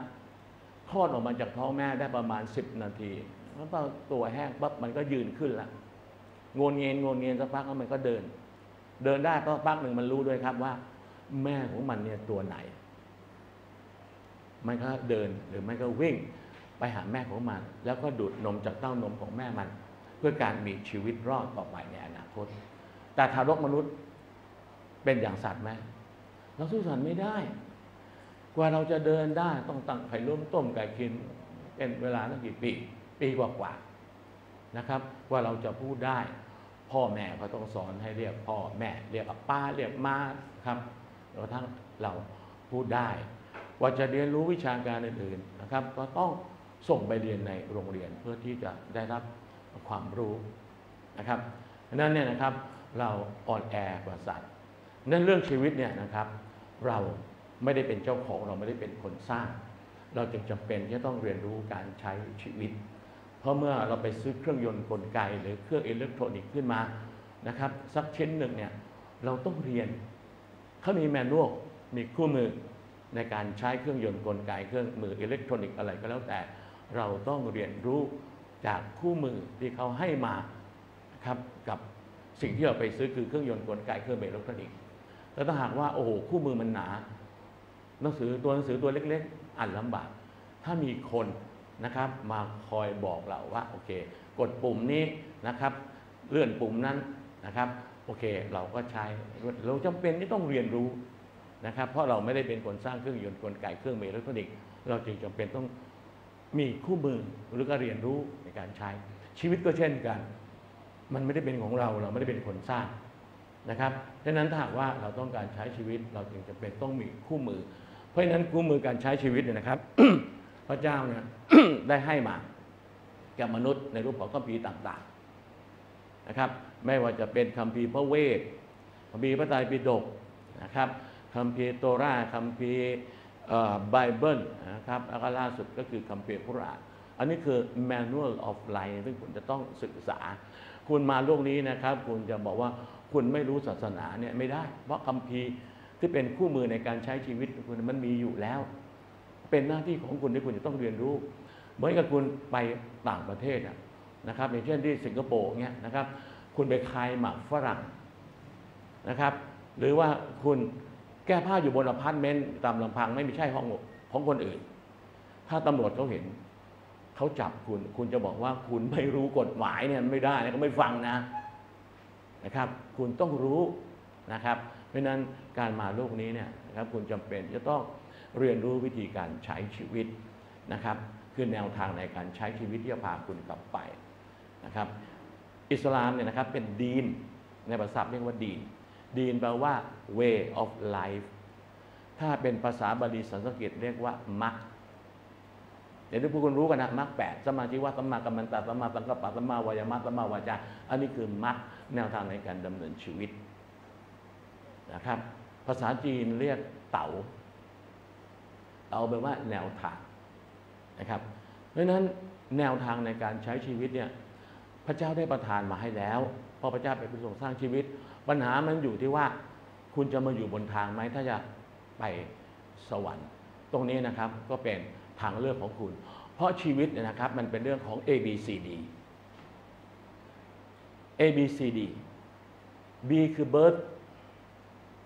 คลอดออกมาจากท้องแม่ได้ประมาณ10 นาทีแล้วก็ตัวแห้งปั๊บมันก็ยืนขึ้นละงนเงียนงนเงียนสักพักแล้วมันก็เดินเดินได้ก็พักหนึ่งมันรู้ด้วยครับว่าแม่ของมันเนี่ยตัวไหนมันก็เดินหรือไม่ก็วิ่งไปหาแม่ของมันแล้วก็ดูดนมจากเต้านมของแม่มันเพื่อการมีชีวิตรอดต่อไปในอนาคตแต่ทารกมนุษย์เป็นอย่างสัตว์ไหมเราสู้สัตว์ไม่ได้กว่าเราจะเดินได้ต้องตั้งไข่ล้มต้มไก่กินเป็นเวลาตั้งกี่ปีกว่านะครับกว่าเราจะพูดได้พ่อแม่ก็ต้องสอนให้เรียกพ่อแม่เรียกป้าเรียกม้าครับแล้วทั้งเราพูดได้กว่าจะเรียนรู้วิชาการอื่นๆนะครับก็ต้องส่งไปเรียนในโรงเรียนเพื่อที่จะได้รับความรู้นะครับนั่นเนี่ยนะครับเราอ่อนแอกว่าสัตว์นั่นเรื่องชีวิตเนี่ยนะครับเราไม่ได้เป็นเจ้าของเราไม่ได้เป็นคนสร้างเราจึงจำเป็นที่ต้องเรียนรู้การใช้ชีวิตเพราะเมื่อเราไปซื้อเครื่องยนต์กลไกหรือเครื่องอิเล็กทรอนิกส์ขึ้นมานะครับสักชิ้นหนึ่งเนี่ยเราต้องเรียนเขามีแมนนวลมีคู่มือในการใช้เครื่องยนต์กลไกเครื่องมืออิเล็กทรอนิกส์อะไรก็แล้วแต่เราต้องเรียนรู้จากคู่มือที่เขาให้มานะครับกับสิ่งที่เราไปซื้อคือเครื่องยนต์กลไกเครื่องอิเล็กทรอนิกส์ แล้วถ้าหากว่าโอ้โหคู่มือมันหนาหนังสือตัวเล็กๆอ่านลำบากถ้ามีคนนะครับมาคอยบอกเราว่าโอเคกดปุ่มนี้นะครับเลื่อนปุ่มนั้นนะครับโอเคเราก็ใช้เราจำเป็นที่ต้องเรียนรู้นะครับเพราะเราไม่ได้เป็นคนสร้างเครื่องยนต์กลไกเครื่องมืออิเล็กทรอนิกส์เราจึงจำเป็นต้องมีคู่มือหรือก็เรียนรู้ในการใช้ชีวิตก็เช่นกันมันไม่ได้เป็นของเราเราไม่ได้เป็นคนสร้างนะครับดังนั้นถ้าหากว่าเราต้องการใช้ชีวิตเราจึงจำเป็นต้องมีคู่มือเพราะฉะนั้นคู่มือการใช้ชีวิตเนี่ยนะครับ พระเจ้าเนี่ย ได้ให้มาแก่มนุษย์ในรูปของคัมภีร์ต่างๆนะครับไม่ว่าจะเป็นคัมภีร์พระเวทคัมภีร์พระไตรปิฎกนะครับคัมภีร์โตราคัมภีร์ไบเบิลนะครับแล้วก็ล่าสุดก็คือคัมภีร์คุรอานอันนี้คือ Manual of Life ซึ่งคุณจะต้องศึกษาคุณมาโลกนี้นะครับคุณจะบอกว่าคุณไม่รู้ศาสนาเนี่ยไม่ได้เพราะคัมภีร์ที่เป็นคู่มือในการใช้ชีวิตคุณมันมีอยู่แล้วเป็นหน้าที่ของคุณที่คุณจะต้องเรียนรู้เหมือนกับคุณไปต่างประเทศนะครับอย่างเช่นที่สิงคโปร์เนี่ยนะครับคุณไปคายหมากฝรั่งนะครับหรือว่าคุณแก้ผ้าอยู่บนอพาร์ตเมนต์ตามลำพังไม่มีใช่ห้องของคนอื่นถ้าตำรวจเขาเห็นเขาจับคุณคุณจะบอกว่าคุณไม่รู้กฎหมายเนี่ยไม่ได้นะก็ไม่ฟังนะครับคุณต้องรู้นะครับเพราะนั้นการมาโลกนี้เนี่ยนะครับคุณจำเป็นจะต้องเรียนรู้วิธีการใช้ชีวิตนะครับคือแนวทางในการใช้ชีวิตที่จะพาคุณกลับไปนะครับอิสลามเนี่ยนะครับเป็นดีนในภาษาเรียกว่าดีนดีนแปลว่า way of life ถ้าเป็นภาษาบาลีสันสกฤตเรียกว่ามรรคเดี๋ยวทุกผู้คนรู้กันนะมรรคแปดสัมมาชีวะสัมมากัมมันตะสัมมาสังกัปปะสัมมาวายามะสัมมาวาจาอันนี้คือมรรคแนวทางในการดำเนินชีวิตนะครับภาษาจีนเรียกเต๋าเต๋าแปลว่าแนวทางนะครับเพราะฉะนั้นแนวทางในการใช้ชีวิตเนี่ยพระเจ้าได้ประทานมาให้แล้วเพราะพระเจ้าเป็นผู้ทรงสร้างชีวิตปัญหามันอยู่ที่ว่าคุณจะมาอยู่บนทางไหมถ้าจะไปสวรรค์ตรงนี้นะครับก็เป็นทางเลือกของคุณเพราะชีวิตเนี่ยนะครับมันเป็นเรื่องของ A B C D A B C D B คือ birth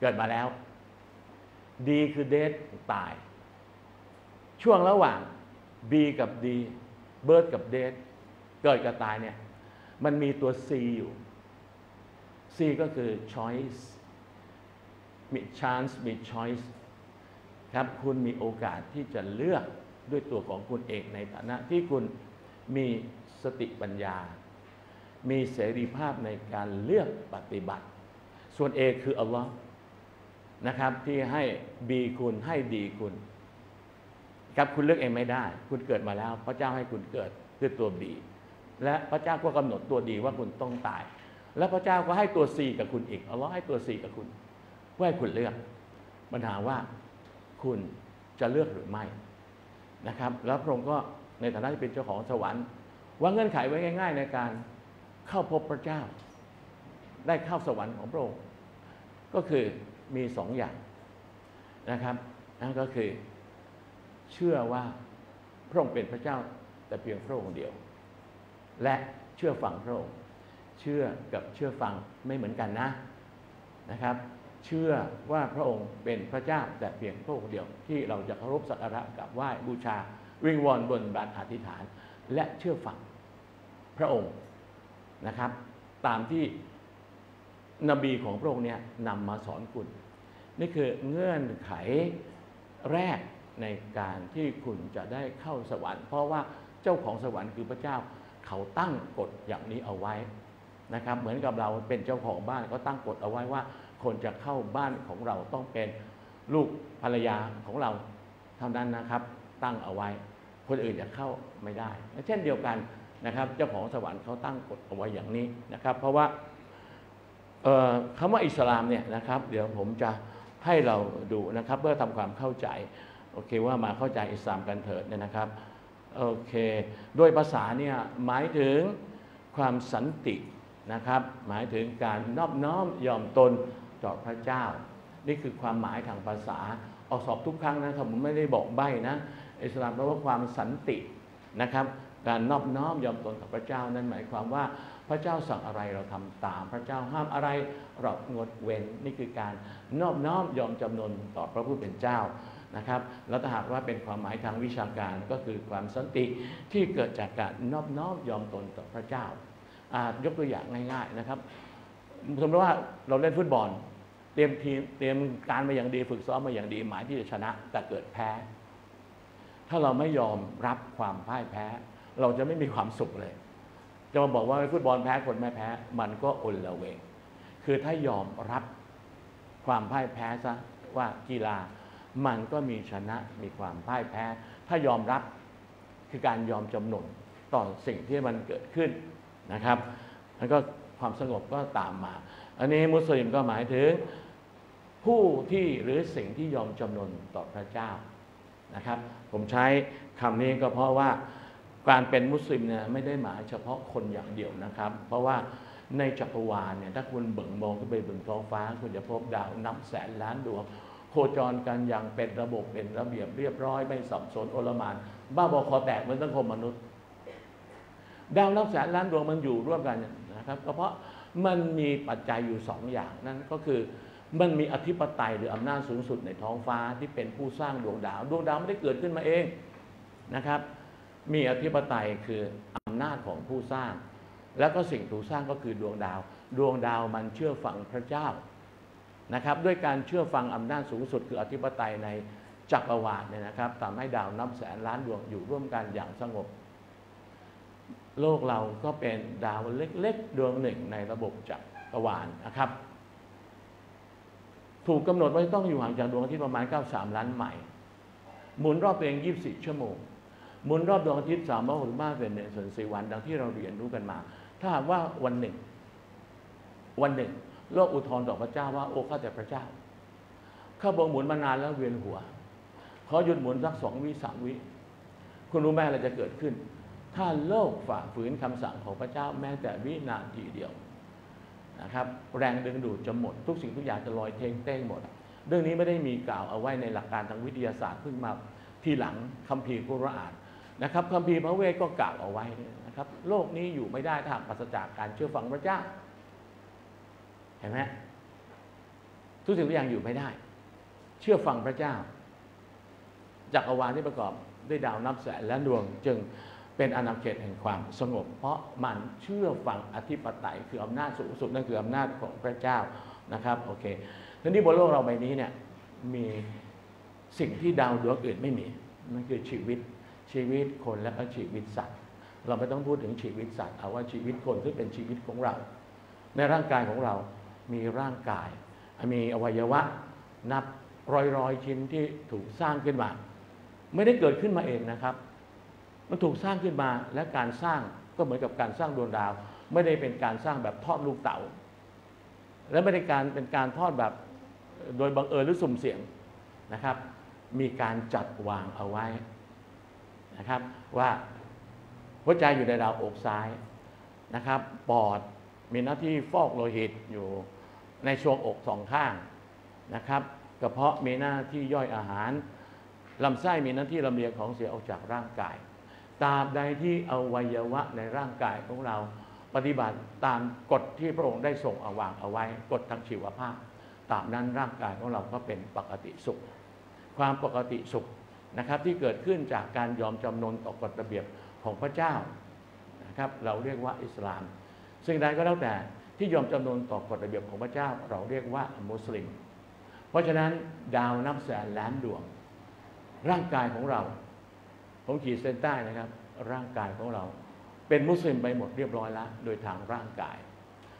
เกิดมาแล้ว D คือ death ตายช่วงระหว่าง B กับ D birth กับ death เกิดกับตายเนี่ยมันมีตัว C อยู่ C ก็คือ choice มี chance มี choiceครับคุณมีโอกาสที่จะเลือกด้วยตัวของคุณเองในฐานะที่คุณมีสติปัญญามีเสรีภาพในการเลือกปฏิบัติส่วน A คืออัลลอฮ์นะครับที่ให้ B คุณให้ D คุณครับคุณเลือกเองไม่ได้คุณเกิดมาแล้วพระเจ้าให้คุณเกิดคือตัว B และพระเจ้าก็กำหนดตัว D ว่าคุณต้องตายและพระเจ้าก็ให้ตัว C กับคุณอีกอัลลอฮ์ให้ตัว C กับคุณเพื่อให้คุณเลือกปัญหาว่าคุณจะเลือกหรือไม่นะครับแล้วพระองค์ก็ในฐานะที่เป็นเจ้าของสวรรค์วางเงื่อนไขไว้ง่ายๆในการเข้าพบพระเจ้าได้เข้าสวรรค์ของพระองค์ก็คือมีสองอย่างนะครับนั่นก็คือเชื่อว่าพระองค์เป็นพระเจ้าแต่เพียงพระองค์เดียวและเชื่อฟังพระองค์เชื่อกับเชื่อฟังไม่เหมือนกันนะครับเชื่อว่าพระองค์เป็นพระเจ้าแต่เพียงพระองค์เดียวที่เราจะเคารพสักการะกราบไหว้บูชาวิงวอนบนบานอธิษฐานและเชื่อฟังพระองค์นะครับตามที่นบีของพระองค์เนี่ยนำมาสอนคุณนี่คือเงื่อนไขแรกในการที่คุณจะได้เข้าสวรรค์เพราะว่าเจ้าของสวรรค์คือพระเจ้าเขาตั้งกฎอย่างนี้เอาไว้นะครับเหมือนกับเราเป็นเจ้าของบ้านก็ตั้งกฎเอาไว้ว่าคนจะเข้าบ้านของเราต้องเป็นลูกภรรยาของเราเท่านั้นนะครับตั้งเอาไว้คนอื่นจะเข้าไม่ได้เช่นเดียวกันนะครับเจ้าของสวรรค์เขาตั้งกฎเอาไว้อย่างนี้นะครับเพราะว่าคำว่าอิสลามเนี่ยนะครับเดี๋ยวผมจะให้เราดูนะครับเพื่อทำความเข้าใจโอเคว่ามาเข้าใจอิสลามกันเถิดเนี่ยนะครับโอเคโดยภาษาเนี่ยหมายถึงความสันตินะครับหมายถึงการนอบน้อมยอมตนต่อพระเจ้านี่คือความหมายทางภาษาออกสอบทุกครั้งนะครับผมไม่ได้บอกใบ้นะอิสลามแปลว่าความสันตินะครับ การนอบน้อมยอมตนกับพระเจ้านั้นหมายความว่าพระเจ้าสั่งอะไรเราทำตามพระเจ้าห้ามอะไรเรางดเว้นนี่คือการนอบน้อมยอมจำนนต่อพระผู้เป็นเจ้านะครับแล้วถ้าหากว่าเป็นความหมายทางวิชาการก็คือความสันติที่เกิดจากการนอบน้อมยอมตนต่อพระเจ้ายกตัวอย่างง่ายๆนะครับสมมติว่าเราเล่นฟุตบอลเตรียมการมาอย่างดีฝึกซ้อมมาอย่างดีหมายที่จะชนะแต่เกิดแพ้ถ้าเราไม่ยอมรับความพ่ายแพ้เราจะไม่มีความสุขเลยจะมาบอกว่าฟุตบอลแพ้คนไม่แพ้มันก็อลละเวงคือถ้ายอมรับความพ่ายแพ้ซะว่ากีฬามันก็มีชนะมีความพ่ายแพ้ถ้ายอมรับคือการยอมจำนนต่อสิ่งที่มันเกิดขึ้นนะครับแล้วก็ความสงบก็ตามมาอันนี้มุสลิมก็หมายถึงผู้ที่หรือสิ่งที่ยอมจำนนต่อพระเจ้านะครับผมใช้คำนี้ก็เพราะว่าการเป็นมุสลิมเนี่ยไม่ได้หมายเฉพาะคนอย่างเดียวนะครับเพราะว่าในจักรวาลเนี่ยถ้าคุณเบิ่งมองขึ้นไปบนท้องฟ้าคุณจะพบดาวนับแสนล้านดวงโคจรกันอย่างเป็นระบบเป็นระเบียบเรียบร้อยไม่สับสนโอลหม่านบ้าบอคอแตกเหมือนสังคมมนุษย์ดาวนับแสนล้านดวงมันอยู่ร่วมกันนะครับก็เพราะมันมีปัจจัยอยู่สองอย่างนั่นก็คือมันมีอธิปไตยหรืออำนาจสูงสุดในท้องฟ้าที่เป็นผู้สร้างดวงดาวดวงดาวไม่ได้เกิดขึ้นมาเองนะครับมีอธิปไตยคืออำนาจของผู้สร้างแล้วก็สิ่งถูกสร้างก็คือดวงดาวดวงดาวมันเชื่อฟังพระเจ้านะครับด้วยการเชื่อฟังอำนาจสูงสุดคืออธิปไตยในจักรวาลเนี่ยนะครับทำให้ดาวนับแสนล้านดวงอยู่ร่วมกันอย่างสงบโลกเราก็เป็นดาวเล็กๆดวงหนึ่งในระบบจักรวาลนะครับถูกกำหนดไว้ต้องอยู่ห่างจากดวงอาทิตย์ประมาณ93ล้านไมล์หมุนรอบตัวเอง24ชั่วโมงหมุนรอบดวงอาทิตย์365เป็น1/4วันดังที่เราเรียนรู้กันมาถ้าว่าวันหนึ่งโลกอุทธรณ์ต่อพระเจ้าว่าโอ้ข้าแต่พระเจ้าข้าพงหมุนมานานแล้วเวียนหัวขอหยุดหมุนสัก2 วิ 3 วิคุณรู้ไหมอะไรจะเกิดขึ้นถ้าโลกฝ่าฝืนคำสั่งของพระเจ้าแม้แต่วินาทีเดียวนะครับแรงดึงดูดจะหมดทุกสิ่งทุกอย่างจะลอยเทงเต้งหมดเรื่องนี้ไม่ได้มีกล่าวเอาไว้ในหลักการทางวิทยาศาสตร์เพิ่งมาทีหลังคัมภีร์กุรอานนะครับคัมภีร์พระเวทก็กล่าวเอาไว้นะครับโลกนี้อยู่ไม่ได้ถ้าปราศจากการเชื่อฟังพระเจ้าเห็นไหมทุกสิ่งทุกอย่างอยู่ไม่ได้เชื่อฟังพระเจ้าจักรวาลที่ประกอบด้วยดาวนับแสนและดวงจึงเป็นอาณาเขตแห่งความสงบเพราะมันเชื่อฟังอธิปไตยคืออำนาจสูงสุดนั่นคืออำนาจของพระเจ้านะครับโอเคทีนี้บนโลกเราใบนี้เนี่ยมีสิ่งที่ดาวดวงอื่นไม่มีนั่นคือชีวิตคนและก็ชีวิตสัตว์เราไม่ต้องพูดถึงชีวิตสัตว์เอาว่าชีวิตคนซึ่งเป็นชีวิตของเราในร่างกายของเรามีร่างกายมีอวัยวะนับร้อยชิ้นที่ถูกสร้างขึ้นมาไม่ได้เกิดขึ้นมาเองนะครับมันถูกสร้างขึ้นมาและการสร้างก็เหมือนกับการสร้างดวงดาวไม่ได้เป็นการสร้างแบบทอดลูกเต๋าและไม่ได้การเป็นการทอดแบบโดยบังเอิญหรือสุ่มเสี่ยงนะครับมีการจัดวางเอาไว้นะครับว่าหัวใจอยู่ในดาวอกซ้ายนะครับปอดมีหน้าที่ฟอกโลหิตอยู่ในช่วงอกสองข้างนะครับกระเพาะมีหน้าที่ย่อยอาหารลำไส้มีหน้าที่ลำเลียงของเสียออกจากร่างกายตราบใดที่อวัยวะในร่างกายของเราปฏิบัติตามกฎที่พระองค์ได้ทรงวางเอาไว้กฎทางชีวภาพตามนั้นร่างกายของเราก็เป็นปกติสุขความปกติสุขนะครับที่เกิดขึ้นจากการยอมจำนนต่อกฎระเบียบของพระเจ้านะครับเราเรียกว่าอิสลามซึ่งใดก็แล้วแต่ที่ยอมจำนนต่อกฎระเบียบของพระเจ้าเราเรียกว่ามุสลิมเพราะฉะนั้นดาวนับแสนล้านดวงร่างกายของเราผมขีดเส้นใต้นะครับร่างกายของเราเป็นมุสลิมไปหมดเรียบร้อยแล้วโดยทางร่างกาย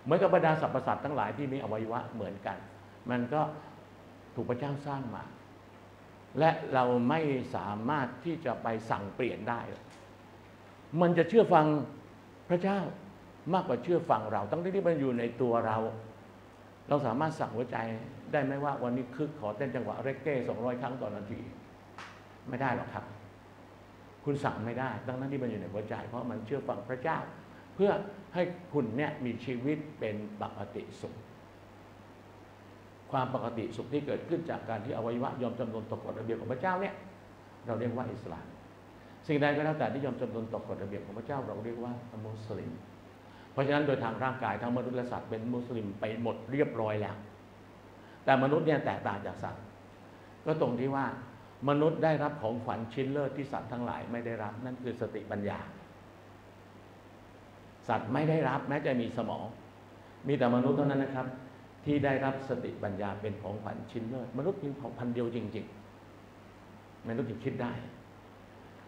เหมือนกับบรรดาสรรพสัตว์ทั้งหลายที่มีอวัยวะเหมือนกันมันก็ถูกพระเจ้าสร้างมาและเราไม่สามารถที่จะไปสั่งเปลี่ยนได้มันจะเชื่อฟังพระเจ้ามากกว่าเชื่อฟังเราทั้งที่มันอยู่ในตัวเราสามารถสั่งหัวใจได้ไหมว่าวันนี้คึกขอเต้นจังหวะเรเก้200ครั้งต่อนาทีไม่ได้หรอกครับคุณสั่งไม่ได้ดังนั้นที่มันอยู่ในหัวใจเพราะมันเชื่อฟังพระเจ้าเพื่อให้คุณเนี่ยมีชีวิตเป็นปกติสุขความปกติสุขที่เกิดขึ้นจากการที่อวัยวะยอมจำนนต่อกฎระเบียบของพระเจ้าเนี่ยเราเรียกว่าอิสลาม สิ่งใดก็แล้วแต่ที่ยอมจำนนต่อกฎระเบียบของพระเจ้าเราเรียกว่ามุสลิมเพราะฉะนั้นโดยทางร่างกายทั้งมนุษย์และสัตว์เป็นมุสลิมไปหมดเรียบร้อยแล้วแต่มนุษย์เนี่ยแตกต่างจากสัตว์ก็ตรงที่ว่ามนุษย์ได้รับของขวัญชิ้นเลิศที่สัตว์ทั้งหลายไม่ได้รับนั่นคือสติปัญญาสัตว์ไม่ได้รับแม้จะมีสมองมีแต่มนุษย์เท่านั้นนะครับที่ได้รับสติปัญญาเป็นของขวัญชิ้นเลิศมนุษย์เป็นของพันเดียวจริงๆมนุษย์ถึงคิดได้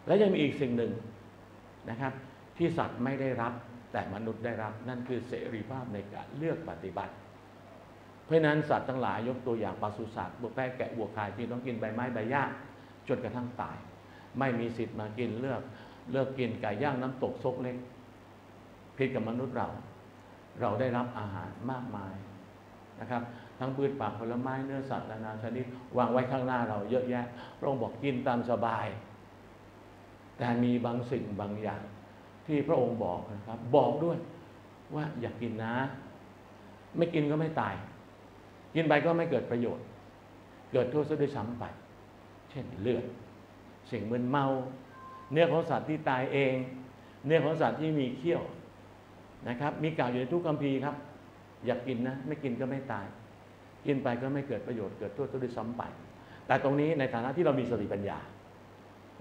และยังมีอีกสิ่งหนึ่งนะครับที่สัตว์ไม่ได้รับแต่มนุษย์ได้รับนั่นคือเสรีภาพในการเลือกปฏิบัติเพราะนั้นสัตว์ทั้งหลายยกตัวอย่างปศุสัตว์พวกแพะแกะวัวควายที่ต้องกินใบไม้ใบหญ้าจนกระทั่งตายไม่มีสิทธิ์มากินเลือกกินไก่ย่างน้ำตกซกเล็กผิดกับมนุษย์เราได้รับอาหารมากมายนะครับทั้งพืชป่าผลไม้เนื้อสัตว์นานาชนิดวางไว้ข้างหน้าเราเยอะแยะพระองค์บอกกินตามสบายแต่มีบางสิ่งบางอย่างที่พระองค์บอกนะครับบอกด้วยว่าอย่ากินนะไม่กินก็ไม่ตายกินไปก็ไม่เกิดประโยชน์เกิดโทษซะด้วยซ้ำไปเช่นเลือดสิ่งมึนเมาเนื้อของสัตว์ที่ตายเองเนื้อของสัตว์ที่มีเขี้ยวนะครับมีกล่าวอยู่ในทุกคัมภีร์ครับอยากกินนะไม่กินก็ไม่ตายกินไปก็ไม่เกิดประโยชน์เกิดโทษซะด้วยซ้ำไปแต่ตรงนี้ในฐานะที่เรามีสติปัญญา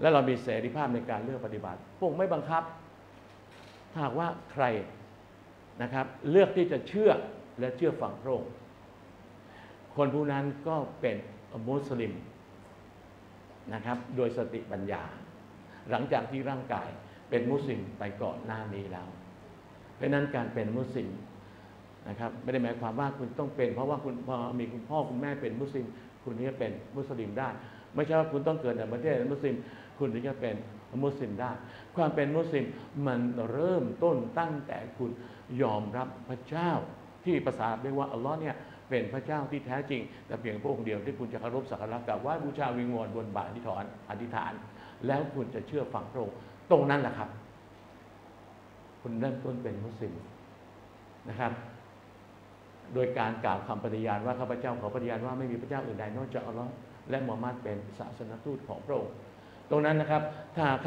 และเรามีเสรีภาพในการเลือกปฏิบัติพระองค์ไม่บังคับหากว่าใครนะครับเลือกที่จะเชื่อและเชื่อฟังพระองค์คนผู้นั้นก็เป็นมุสลิมนะครับโดยสติปัญญาหลังจากที่ร่างกายเป็นมุสลิมไปก่อนหน้านี้แล้วเพราะนั้นการเป็นมุสลิมนะครับไม่ได้หมายความว่าคุณต้องเป็นเพราะว่าคุณพอมีคุณพ่อคุณแม่เป็นมุสลิมคุณถึงจะเป็นมุสลิมได้ไม่ใช่ว่าคุณต้องเกิดในประเทศมุสลิมคุณถึงจะเป็นมุสลิมได้ความเป็นมุสลิมมันเริ่มต้นตั้งแต่คุณยอมรับพระเจ้าที่ภาษาเรียกว่าอัลลอฮ์เนี่ยเป็นพระเจ้าที่แท้จริงแต่เพียงพระองค์เดียวที่คุณจะเคารพสักการะกราบไหว้บูชาวิงวอนบนบานที่ถอนอธิษฐานแล้วคุณจะเชื่อฟังพระองค์ตรงนั้นแหละครับคุณเริ่มต้นเป็นมุสลิมนะครับโดยการกล่าวคำปฏิญาณว่าข้าพเจ้าขอปฏิญาณว่าไม่มีพระเจ้าอื่นใดนอกจากอัลลอฮ์และมุฮัมมัดเป็นศาสนทูตของพระองค์ตรงนั้นนะครับ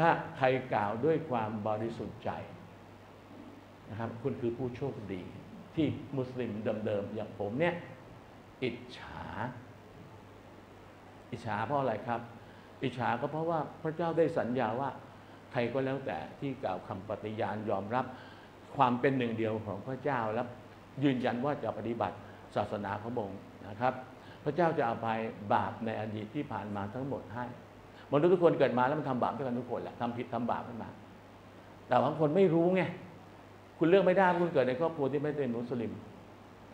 ถ้าใครกล่าวด้วยความบริสุทธิ์ใจนะครับคุณคือผู้โชคดีที่มุสลิมเดิมๆอย่างผมเนี่ยอิจฉาเพราะอะไรครับอิจฉาก็เพราะว่าพระเจ้าได้สัญญาว่าใครก็แล้วแต่ที่กล่าวคำปฏิญาณยอมรับความเป็นหนึ่งเดียวของพระเจ้าและยืนยันว่าจะปฏิบัติศาสนาพระองค์นะครับพระเจ้าจะอภัยบาปในอดีตที่ผ่านมาทั้งหมดให้มนุษย์ทุกคนเกิดมาแล้วมันทำบาปด้วยกันทุกคนแหละทำผิดทำบาปกันมาแต่บางคนไม่รู้ไงคุณเลือกไม่ได้คุณเกิดในครอบครัวที่ไม่เป็นมุสลิม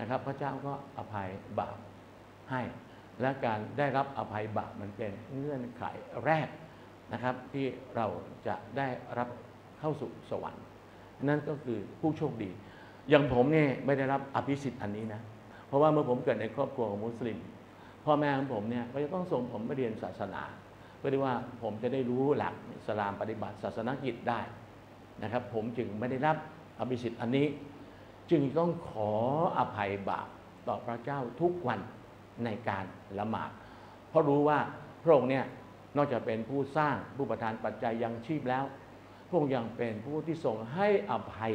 นะครับพระเจ้าก็อภัยบาปให้และการได้รับอภัยบาปมันเป็นเงื่อนไขแรกนะครับที่เราจะได้รับเข้าสู่สวรรค์นั่นก็คือผู้โชคดีอย่างผมเนี่ยไม่ได้รับอภิสิทธิ์อันนี้นะเพราะว่าเมื่อผมเกิดในครอบครัวของมุสลิมพ่อแม่ของผมเนี่ยก็จะต้องส่งผมมาเรียนศาสนาเพื่อที่ว่าผมจะได้รู้หลักอิสลามปฏิบัติศาสนกิจได้นะครับผมจึงไม่ได้รับอภิสิทธิ์อันนี้จึงต้องขออภัยบาปต่อพระเจ้าทุกวันในการละหมาดเพราะรู้ว่าพระองค์เนี่ยนอกจากเป็นผู้สร้างผู้ประทานปัจจัยยังชีพแล้วพระองค์ยังเป็นผู้ที่ทรงให้อภัย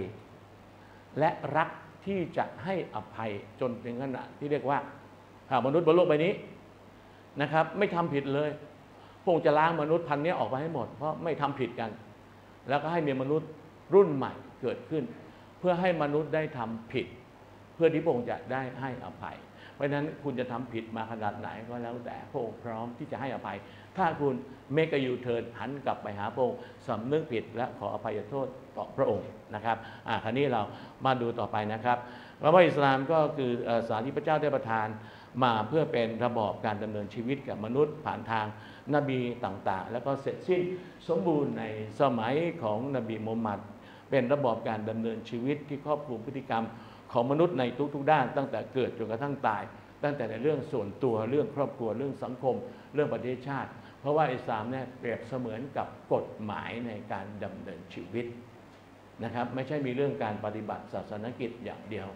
และรักที่จะให้อภัยจนถึงขณะที่เรียกว่าหากมนุษย์บนโลกใบนี้นะครับไม่ทำผิดเลยพระองค์จะล้างมนุษย์พันนี้ออกไปให้หมดเพราะไม่ทำผิดกันแล้วก็ให้มีมนุษย์รุ่นใหม่เกิดขึ้นเพื่อให้มนุษย์ได้ทำผิดเพื่อที่พระองค์จะได้ให้อภัยเพราะฉะนั้นคุณจะทำผิดมาขนาดไหนก็แล้วแต่พระองค์พร้อมที่จะให้อภัยถ้าคุณmake a U-turnหันกลับไปหาพระองค์สำนึกผิดและขออภัยโทษต่อพระองค์นะครับคราวนี้เรามาดูต่อไปนะครับว่าอิสลามก็คือสารที่พระเจ้าได้ประทานมาเพื่อเป็นระบอบการดำเนินชีวิตกับมนุษย์ผ่านทางนบีต่างๆแล้วก็เสร็จสิ้นสมบูรณ์ในสมัยของนบีมุฮัมมัดเป็นระบอบการดำเนินชีวิตที่ครอบคลุมพฤติกรรมของมนุษย์ในทุกๆด้านตั้งแต่เกิดจนกระทั่งตายตั้งแต่ในเรื่องส่วนตัวเรื่องครอบครัวเรื่องสังคมเรื่องประเทศชาติเพราะว่าอิสลามเนี่ยเปรียบเสมือนกับกฎหมายในการดำเนินชีวิตนะครับไม่ใช่มีเรื่องการปฏิบัติศาสนกิจอย่างเดียว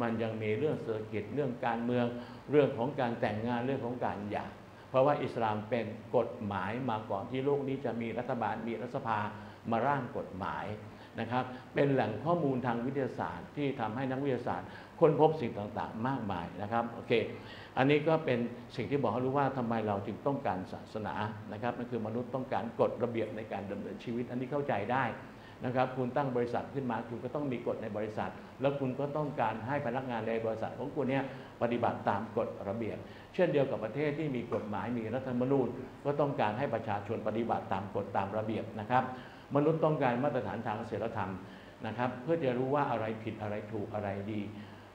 มันยังมีเรื่องเศรษฐกิจเรื่องการเมืองเรื่องของการแต่งงานเรื่องของการหย่า เพราะว่าอิสลามเป็นกฎหมายมาก่อนที่โลกนี้จะมีรัฐบาลมีรัฐสภามาร่างกฎหมายนะครับเป็นแหล่งข้อมูลทางวิทยาศาสตร์ที่ทำให้นักวิทยาศาสตร์ค้นพบสิ่งต่างๆมากมายนะครับโอเคอันนี้ก็เป็นสิ่งที่บอกให้รู้ว่าทำไมเราจึงต้องการศาสนานะครับนั่นคือมนุษย์ต้องการกฎระเบียบในการดำเนินชีวิตอันนี้เข้าใจได้นะครับคุณตั้งบริษัทขึ้นมาคุณก็ต้องมีกฎในบริษัทแล้วคุณก็ต้องการให้พนักงานในบริษัทของคุณเนี่ยปฏิบัติตามกฎระเบียบเช่นเดียวกับประเทศที่มีกฎหมายมีรัฐธรรมนูญก็ต้องการให้ประชาชนปฏิบัติตามกฎตามระเบียบนะครับมนุษย์ต้องการมาตรฐานทางศีลธรรมนะครับเพื่อจะรู้ว่าอะไรผิดอะไรถูกอะไรดี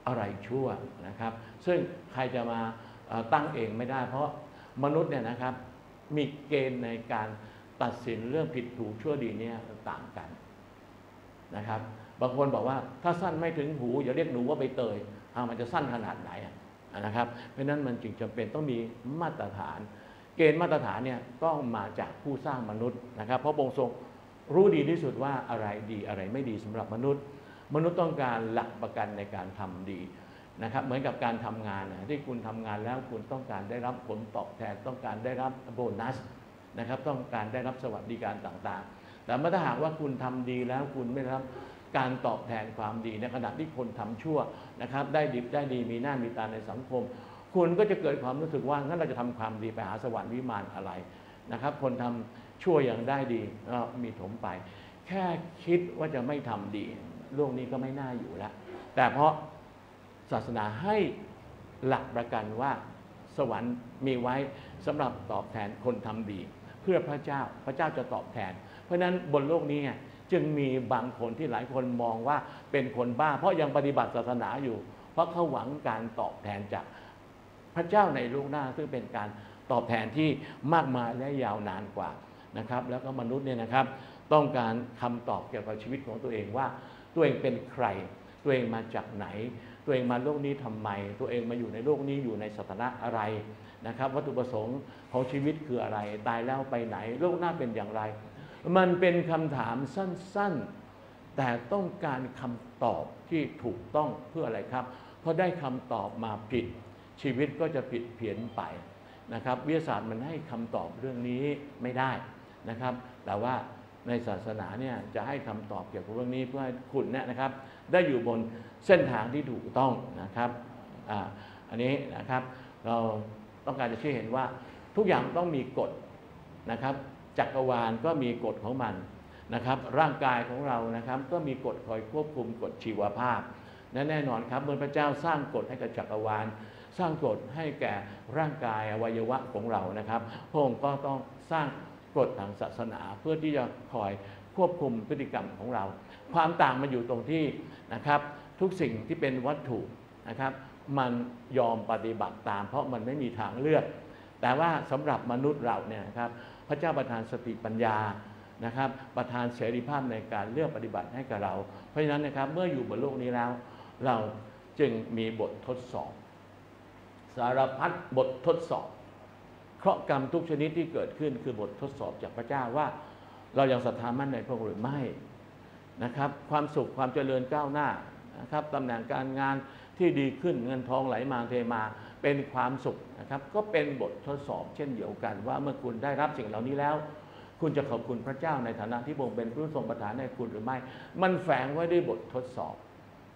อะไรชั่วนะครับซึ่งใครจะมาตั้งเองไม่ได้เพราะมนุษย์เนี่ยนะครับมีเกณฑ์ในการตัดสินเรื่องผิดถูกชั่วดีเนี่ยต่างกันนะครับบางคนบอกว่าถ้าสั้นไม่ถึงหูอย่าเรียกหนูว่าใบเตยมันจะสั้นขนาดไหนนะครับเพราะนั้นมันจึงจำเป็นต้องมีมาตรฐานเกณฑ์มาตรฐานเนี่ยก็มาจากผู้สร้างมนุษย์นะครับเพราะองค์ทรงรู้ดีที่สุดว่าอะไรดีอะไรไม่ดีสำหรับมนุษย์มนุษย์ต้องการหลักประกันในการทำดีนะครับเหมือนกับการทำงานที่คุณทำงานแล้วคุณต้องการได้รับผลตอบแทนต้องการได้รับโบนัสนะครับต้องการได้รับสวัสดิการต่างๆแต่ถ้าหากว่าคุณทำดีแล้วคุณไม่รับการตอบแทนความดีในขณะที่คนทำชั่วนะครับได้ดิบได้ดีมีหน้ามีตาในสังคมคุณก็จะเกิดความรู้สึกว่างั้นเราจะทำความดีไปหาสวรรค์วิมานอะไรนะครับคนทำชั่วอย่างได้ดีมีถมไปแค่คิดว่าจะไม่ทำดีโลกนี้ก็ไม่น่าอยู่แล้วแต่เพราะศาสนาให้หลักประกันว่าสวรรค์มีไว้สำหรับตอบแทนคนทำดีเพื่อพระเจ้าพระเจ้าจะตอบแทนเพราะฉะนั้นบนโลกนี้จึงมีบางคนที่หลายคนมองว่าเป็นคนบ้าเพราะยังปฏิบัติศาสนาอยู่เพราะเขาหวังการตอบแทนจากพระเจ้าในโลกหน้าซึ่งเป็นการตอบแทนที่มากมายและยาวนานกว่านะครับแล้วก็มนุษย์เนี่ยนะครับต้องการคำตอบเกี่ยวกับชีวิตของตัวเองว่าตัวเองเป็นใครตัวเองมาจากไหนตัวเองมาโลกนี้ทำไมตัวเองมาอยู่ในโลกนี้อยู่ในสถานะอะไรนะครับวัตถุประสงค์ของชีวิตคืออะไรตายแล้วไปไหนโลกหน้าเป็นอย่างไรมันเป็นคำถามสั้นๆแต่ต้องการคำตอบที่ถูกต้องเพื่ออะไรครับเพราะได้คำตอบมาผิดชีวิตก็จะผิดเพี้ยนไปนะครับวิทยาศาสตร์มันให้คำตอบเรื่องนี้ไม่ได้นะครับแต่ว่าในศาสนาเนี่ยจะให้คำตอบเกี่ยวกับเรื่องนี้เพื่อให้คุณเนี่ยนะครับได้อยู่บนเส้นทางที่ถูกต้องนะครับอันนี้นะครับเราต้องการจะชี้เห็นว่าทุกอย่างต้องมีกฎนะครับจักรวาลก็มีกฎของมันนะครับร่างกายของเรานะครับก็มีกฎคอยควบคุมกฎชีวภาพและแน่นอนครับเมื่อพระเจ้าสร้างกฎให้กับจักรวาลสร้างกฎให้แก่ร่างกายอวัยวะของเรานะครับพระองค์ก็ต้องสร้างกฎทางศาสนาเพื่อที่จะคอยควบคุมพฤติกรรมของเราความต่างมันอยู่ตรงที่นะครับทุกสิ่งที่เป็นวัตถุนะครับมันยอมปฏิบัติตามเพราะมันไม่มีทางเลือกแต่ว่าสำหรับมนุษย์เราเนี่ยนะครับพระเจ้าประทานสติปัญญานะครับประทานเสรีภาพในการเลือกปฏิบัติให้กับเราเพราะฉะนั้นนะครับเมื่ออยู่บนโลกนี้แล้วเราจึงมีบททดสอบสารพัดบททดสอบเคราะห์กรรมทุกชนิดที่เกิดขึ้นคือบททดสอบจากพระเจ้าว่าเรายังศรัทธามั่นในพระองค์หรือไม่นะครับความสุขความเจริญก้าวหน้านะครับตำแหน่งการงานที่ดีขึ้นเงินทองไหลมาเทมาเป็นความสุขนะครับก็เป็นบททดสอบเช่นเดียวกันว่าเมื่อคุณได้รับสิ่งเหล่านี้แล้วคุณจะขอบคุณพระเจ้าในฐานะที่พระองค์เป็นผู้ทรงประทานให้คุณหรือไม่มันแฝงไว้ด้วยบททดสอบ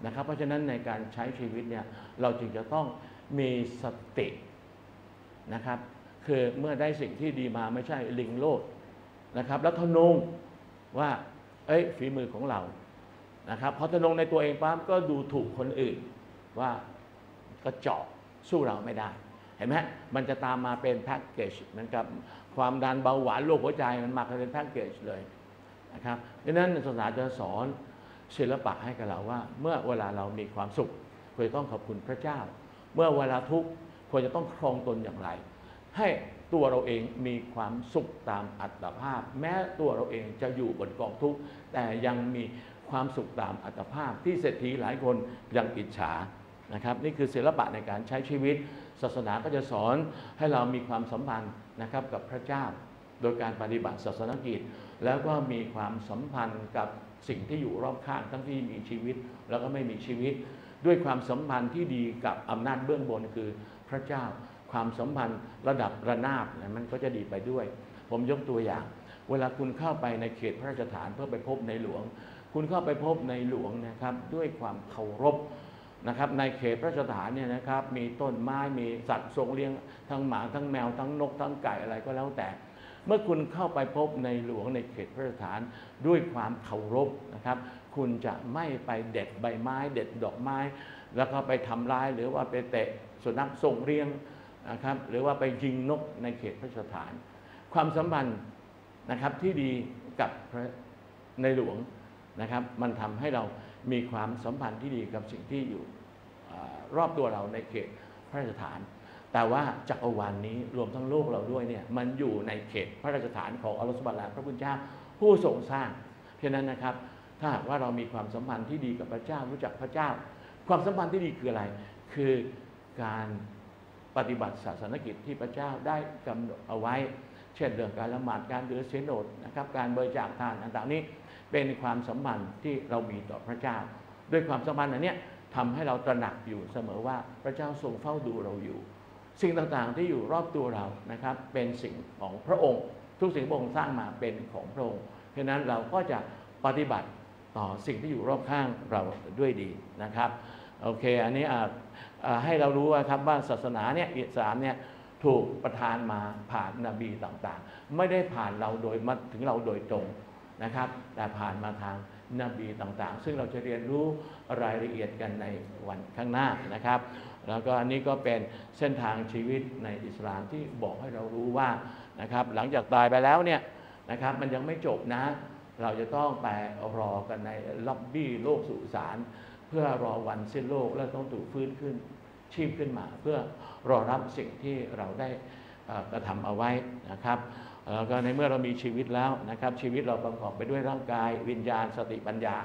นะครับเพราะฉะนั้นในการใช้ชีวิตเนี่ยเราจึงจะต้องมีสตินะครับคือเมื่อได้สิ่งที่ดีมาไม่ใช่ลิงโลดนะครับแล้วทะนงว่าฝีมือของเรานะครับพอทะนงในตัวเองปั๊บก็ดูถูกคนอื่นว่ากระจอกสู้เราไม่ได้เห็นไหมมันจะตามมาเป็นแพ็กเกจเหมือนกับความดันเบาหวานโรคหัวใจมันมาเป็นแพ็กเกจเลยนะครับดังนั้นศาสนาจะสอนศิลปะให้กับเราว่าเมื่อเวลาเรามีความสุขควรจะต้องขอบคุณพระเจ้าเมื่อเวลาทุกข์ควรจะต้องครองตนอย่างไรให้ตัวเราเองมีความสุขตามอัตภาพแม้ตัวเราเองจะอยู่บนกองทุกข์แต่ยังมีความสุขตามอัตภาพที่เศรษฐีหลายคนยังอิจฉานะครับนี่คือศิลปะในการใช้ชีวิตศาสนาก็จะสอนให้เรามีความสัมพันธ์นะครับกับพระเจ้าโดยการปฏิบัติศาสนกิจแล้วก็มีความสัมพันธ์กับสิ่งที่อยู่รอบข้างทั้งที่มีชีวิตแล้วก็ไม่มีชีวิตด้วยความสัมพันธ์ที่ดีกับอำนาจเบื้องบนคือพระเจ้าค ความสัมพันธ์ระดับระนาบนะมันก็จะดีไปด้วยผมยกตัวอย่างเวลาคุณเข้าไปในเขตพระราชฐานเพื่อไปพบในหลวงคุณเข้าไปพบในหลวงนะครับด้วยความเคารพนะครับในเขตพระราชฐานเนี่ยนะครับมีต้นไม้มีสัตว์ทรงเลี้ยงทั้งหมาทั้งแมวทั้งนกทั้งไก่อะไรก็แล้วแต่เมื่อคุณเข้าไปพบในหลวงในเขตพระราชฐานด้วยความเคารพนะครับคุณจะไม่ไปเด็ดใบไม้เด็ดดอกไม้แล้วก็ไปทำร้ายหรือว่าไปเตะสุนัขทรงเลี้ยงนะครับหรือว่าไปยิงนกในเขตพระราชฐานความสัมพันธ์นะครับที่ดีกับในหลวงนะครับมันทำให้เรามีความสัมพันธ์ที่ดีกับสิ่งที่อยู่รอบตัวเราในเขตพระราชฐานแต่ว่าจักรวาลนี้รวมทั้งโลกเราด้วยเนี่ยมันอยู่ในเขตพระราชฐานของอัลลอฮฺซุบฮานะฮูวะตะอาลาพระผู้เจ้าผู้ทรงสร้างเพราะนั้นนะครับถ้าหากว่าเรามีความสัมพันธ์ที่ดีกับพระเจ้ารู้จักพระเจ้าความสัมพันธ์ที่ดีคืออะไรคือการปฏิบัติศาสนกิจที่พระเจ้าได้กำหนดเอาไว้เช่นเรื่องการละหมาดการถือศีลอดนะครับการบริจาคทานต่างๆนี้เป็นความสัมพันธ์ที่เรามีต่อพระเจ้าด้วยความสัมพันธ์อันนี้ทำให้เราตระหนักอยู่เสมอว่าพระเจ้าทรงเฝ้าดูเราอยู่สิ่งต่างๆที่อยู่รอบตัวเรานะครับเป็นสิ่งของพระองค์ทุกสิ่งพระองค์สร้างมาเป็นของพระองค์เพราะฉะนั้นเราก็จะปฏิบัติต่อสิ่งที่อยู่รอบข้างเราด้วยดีนะครับโอเคอันนี้ให้เรารู้ว่าครับว่าศาสนาเนี่ยอิสลามเนี่ยถูกประทานมาผ่านนบีต่างๆไม่ได้ผ่านเราโดยมาถึงเราโดยตรงนะครับแต่ผ่านมาทางนบีต่างๆซึ่งเราจะเรียนรู้รายละเอียดกันในวันข้างหน้านะครับแล้วก็อันนี้ก็เป็นเส้นทางชีวิตในอิสลามที่บอกให้เรารู้ว่านะครับหลังจากตายไปแล้วเนี่ยนะครับมันยังไม่จบนะเราจะต้องไปรอกันในล็อบบี้โลกสุสานเพื่อรอวันสิ้นโลกแล้วต้องถูกฟื้นขึ้นชีพขึ้นมาเพื่อรอรับสิ่งที่เราได้กระทำเอาไว้นะครับแล้วก็ในเมื่อเรามีชีวิตแล้วนะครับชีวิตเราประกอบไปด้วยร่างกายวิญญาณสติปัญญา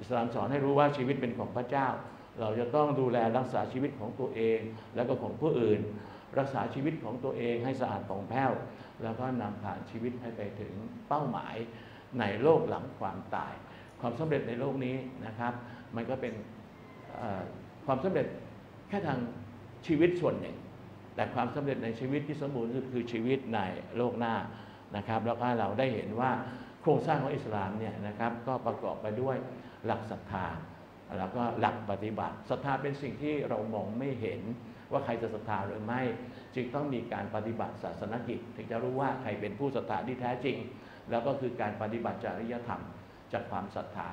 อิสลามสอนให้รู้ว่าชีวิตเป็นของพระเจ้าเราจะต้องดูแลรักษาชีวิตของตัวเองและก็ของผู้อื่นรักษาชีวิตของตัวเองให้สะอาดผ่องแผ้วแล้วก็นำผ่านชีวิตให้ไปถึงเป้าหมายในโลกหลังความตายความสำเร็จในโลกนี้นะครับมันก็เป็นความสำเร็จแค่ทางชีวิตส่วนหนึ่งแต่ความสำเร็จในชีวิตที่สมบูรณ์คือชีวิตในโลกหน้านะครับแล้วก็เราได้เห็นว่าโครงสร้างของอิสลามเนี่ยนะครับก็ประกอบไปด้วยหลักศรัทธาแล้วก็หลักปฏิบัติศรัทธาเป็นสิ่งที่เรามองไม่เห็นว่าใครจะศรัทธาหรือไม่จึงต้องมีการปฏิบัติศาสนกิจถึงจะรู้ว่าใครเป็นผู้ศรัทธาที่แท้จริงแล้วก็คือการปฏิบัติจริยธรรมจากความศรัทธา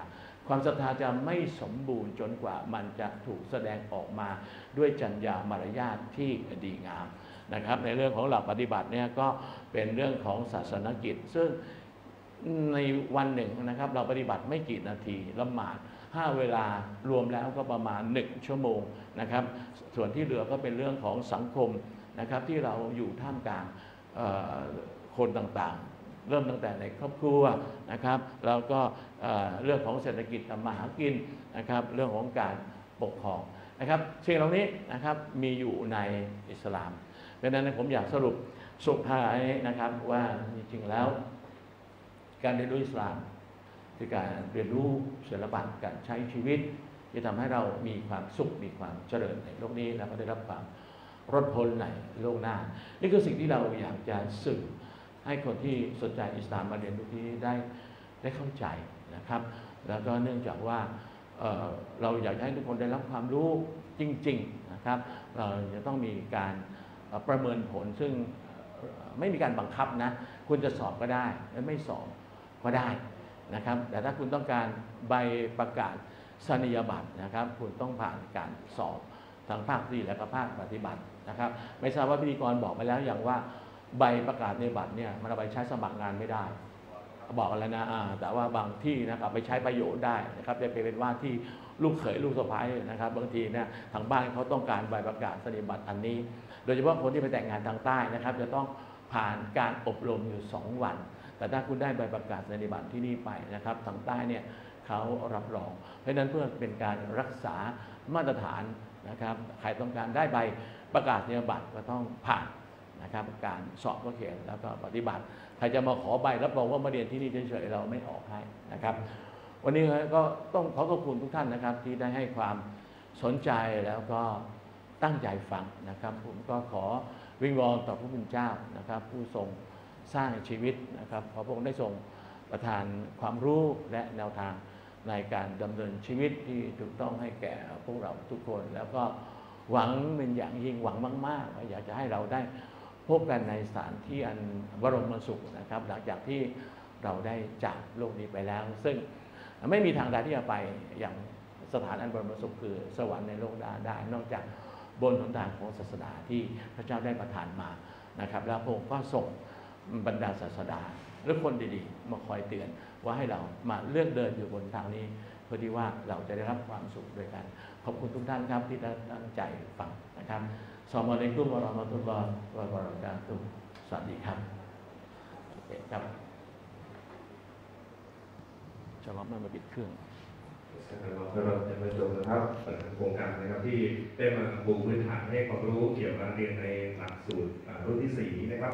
ความศรัทธาจะไม่สมบูรณ์จนกว่ามันจะถูกแสดงออกมาด้วยจรรยามารยาทที่ดีงามนะครับในเรื่องของหลักปฏิบัติเนี่ยก็เป็นเรื่องของศาสนกิจซึ่งในวันหนึ่งนะครับเราปฏิบัติไม่กี่นาทีละหมาด5เวลารวมแล้วก็ประมาณ1ชั่วโมงนะครับส่วนที่เหลือก็เป็นเรื่องของสังคมนะครับที่เราอยู่ท่ามกลางคนต่างๆเริ่มตั้งแต่ในครอบครัวนะครับแล้วก็เรื่องของเศรษฐกิจทำมาหากินนะครับเรื่องของการปกครองนะครับสิ่งเหล่านี้นะครับมีอยู่ในอิสลามดังนั้นผมอยากสรุปสุดท้ายนะครับว่าจริงๆแล้วการเรียนรู้อิสลามคือการเรียนรู้ศิลปะการใช้ชีวิตที่ทำให้เรามีความสุขมีความเจริญในโลกนี้แล้วก็ได้รับความรอดพ้นในโลกหน้านี่คือสิ่งที่เราอยากจะสื่อให้คนที่สนใจอิสลามมาเรียนรู้ที่ได้เข้าใจนะครับแล้วก็เนื่องจากว่าเราอยากให้ทุกคนได้รับความรู้จริงๆนะครับเราจะต้องมีการประเมินผลซึ่งไม่มีการบังคับนะคุณจะสอบก็ได้และไม่สอบก็ได้นะครับแต่ถ้าคุณต้องการใบประกาศนียบัตรนะครับคุณต้องผ่านการสอบทั้งภาคทฤษฎีและก็ภาคปฏิบัตินะครับไม่ทราบว่าพิธีกรบอกไปแล้วอย่างว่าใบประกาศนียบัตรเนี่ยมันเอาไปใช้สมัครงานไม่ได้บอกแล้วนะแต่ว่าบางที่นะครับไปใช้ประโยชน์ได้นะครับจะเป็นว่าที่ลูกเขยลูกสะใภ้นะครับบางทีเนี่ยทางบ้านเขาต้องการใบประกาศนียบัตรอันนี้โดยเฉพาะคนที่ไปแต่งงานทางใต้นะครับจะต้องผ่านการอบรมอยู่2วันแต่ถ้าคุณได้ใบประกาศนียบัตรที่นี่ไปนะครับทางใต้เนี่ยเขารับรองเพราะฉะนั้นเพื่อเป็นการรักษามาตรฐานนะครับใครต้องการได้ใบประกาศนียบัตรก็ต้องผ่านนะครับการสอบก็เขียนแล้วก็ปฏิบัติใครจะมาขอใบรับรองว่ามาเรียนที่นี่เฉยๆเราไม่ออกให้นะครับวันนี้ก็ต้องขอขอบคุณทุกท่านนะครับที่ได้ให้ความสนใจแล้วก็ตั้งใจฟังนะครับผมก็ขอ วิงวอนต่อพระผู้เป็นเจ้านะครับผู้ทรงสร้างชีวิตนะครับขอพระองค์ได้ทรงประทานความรู้และแนวทางในการดำเนินชีวิตที่ถูกต้องให้แก่พวกเราทุกคนแล้วก็หวังเป็นอย่างยิ่งหวังมากๆอยากจะให้เราได้พบกันในสถานที่อันบรมสุขนะครับหลังจากที่เราได้จากโลกนี้ไปแล้วซึ่งไม่มีทางใดที่จะไปอย่างสถานอันบรมสุขคือสวรรค์ในโลกได้นอกจากบนหนทางของศาสดาที่พระเจ้าได้ประทานมานะครับแล้วพระองค์ก็ส่งบรรดาศาสดาหรือคนดีๆมาคอยเตือนว่าให้เรามาเลือกเดินอยู่บนทางนี้เพื่อที่ว่าเราจะได้รับความสุขด้วยกันขอบคุณทุกท่านครับที่ตั้งใจฟังนะครับสวัสดีครับวะเราะมะตุลลอฮ์วะบะเราะกาตุฮ์สวัสดีครับโอเคครับจะรับมันมาปิดเครื่องเราจะมาดูนะครับโครงการนะครับที่ได้มาปูพื้นฐานให้ความรู้เกี่ยวกับการเรียนในหลักสูตรรุ่นที่ 4นะครับ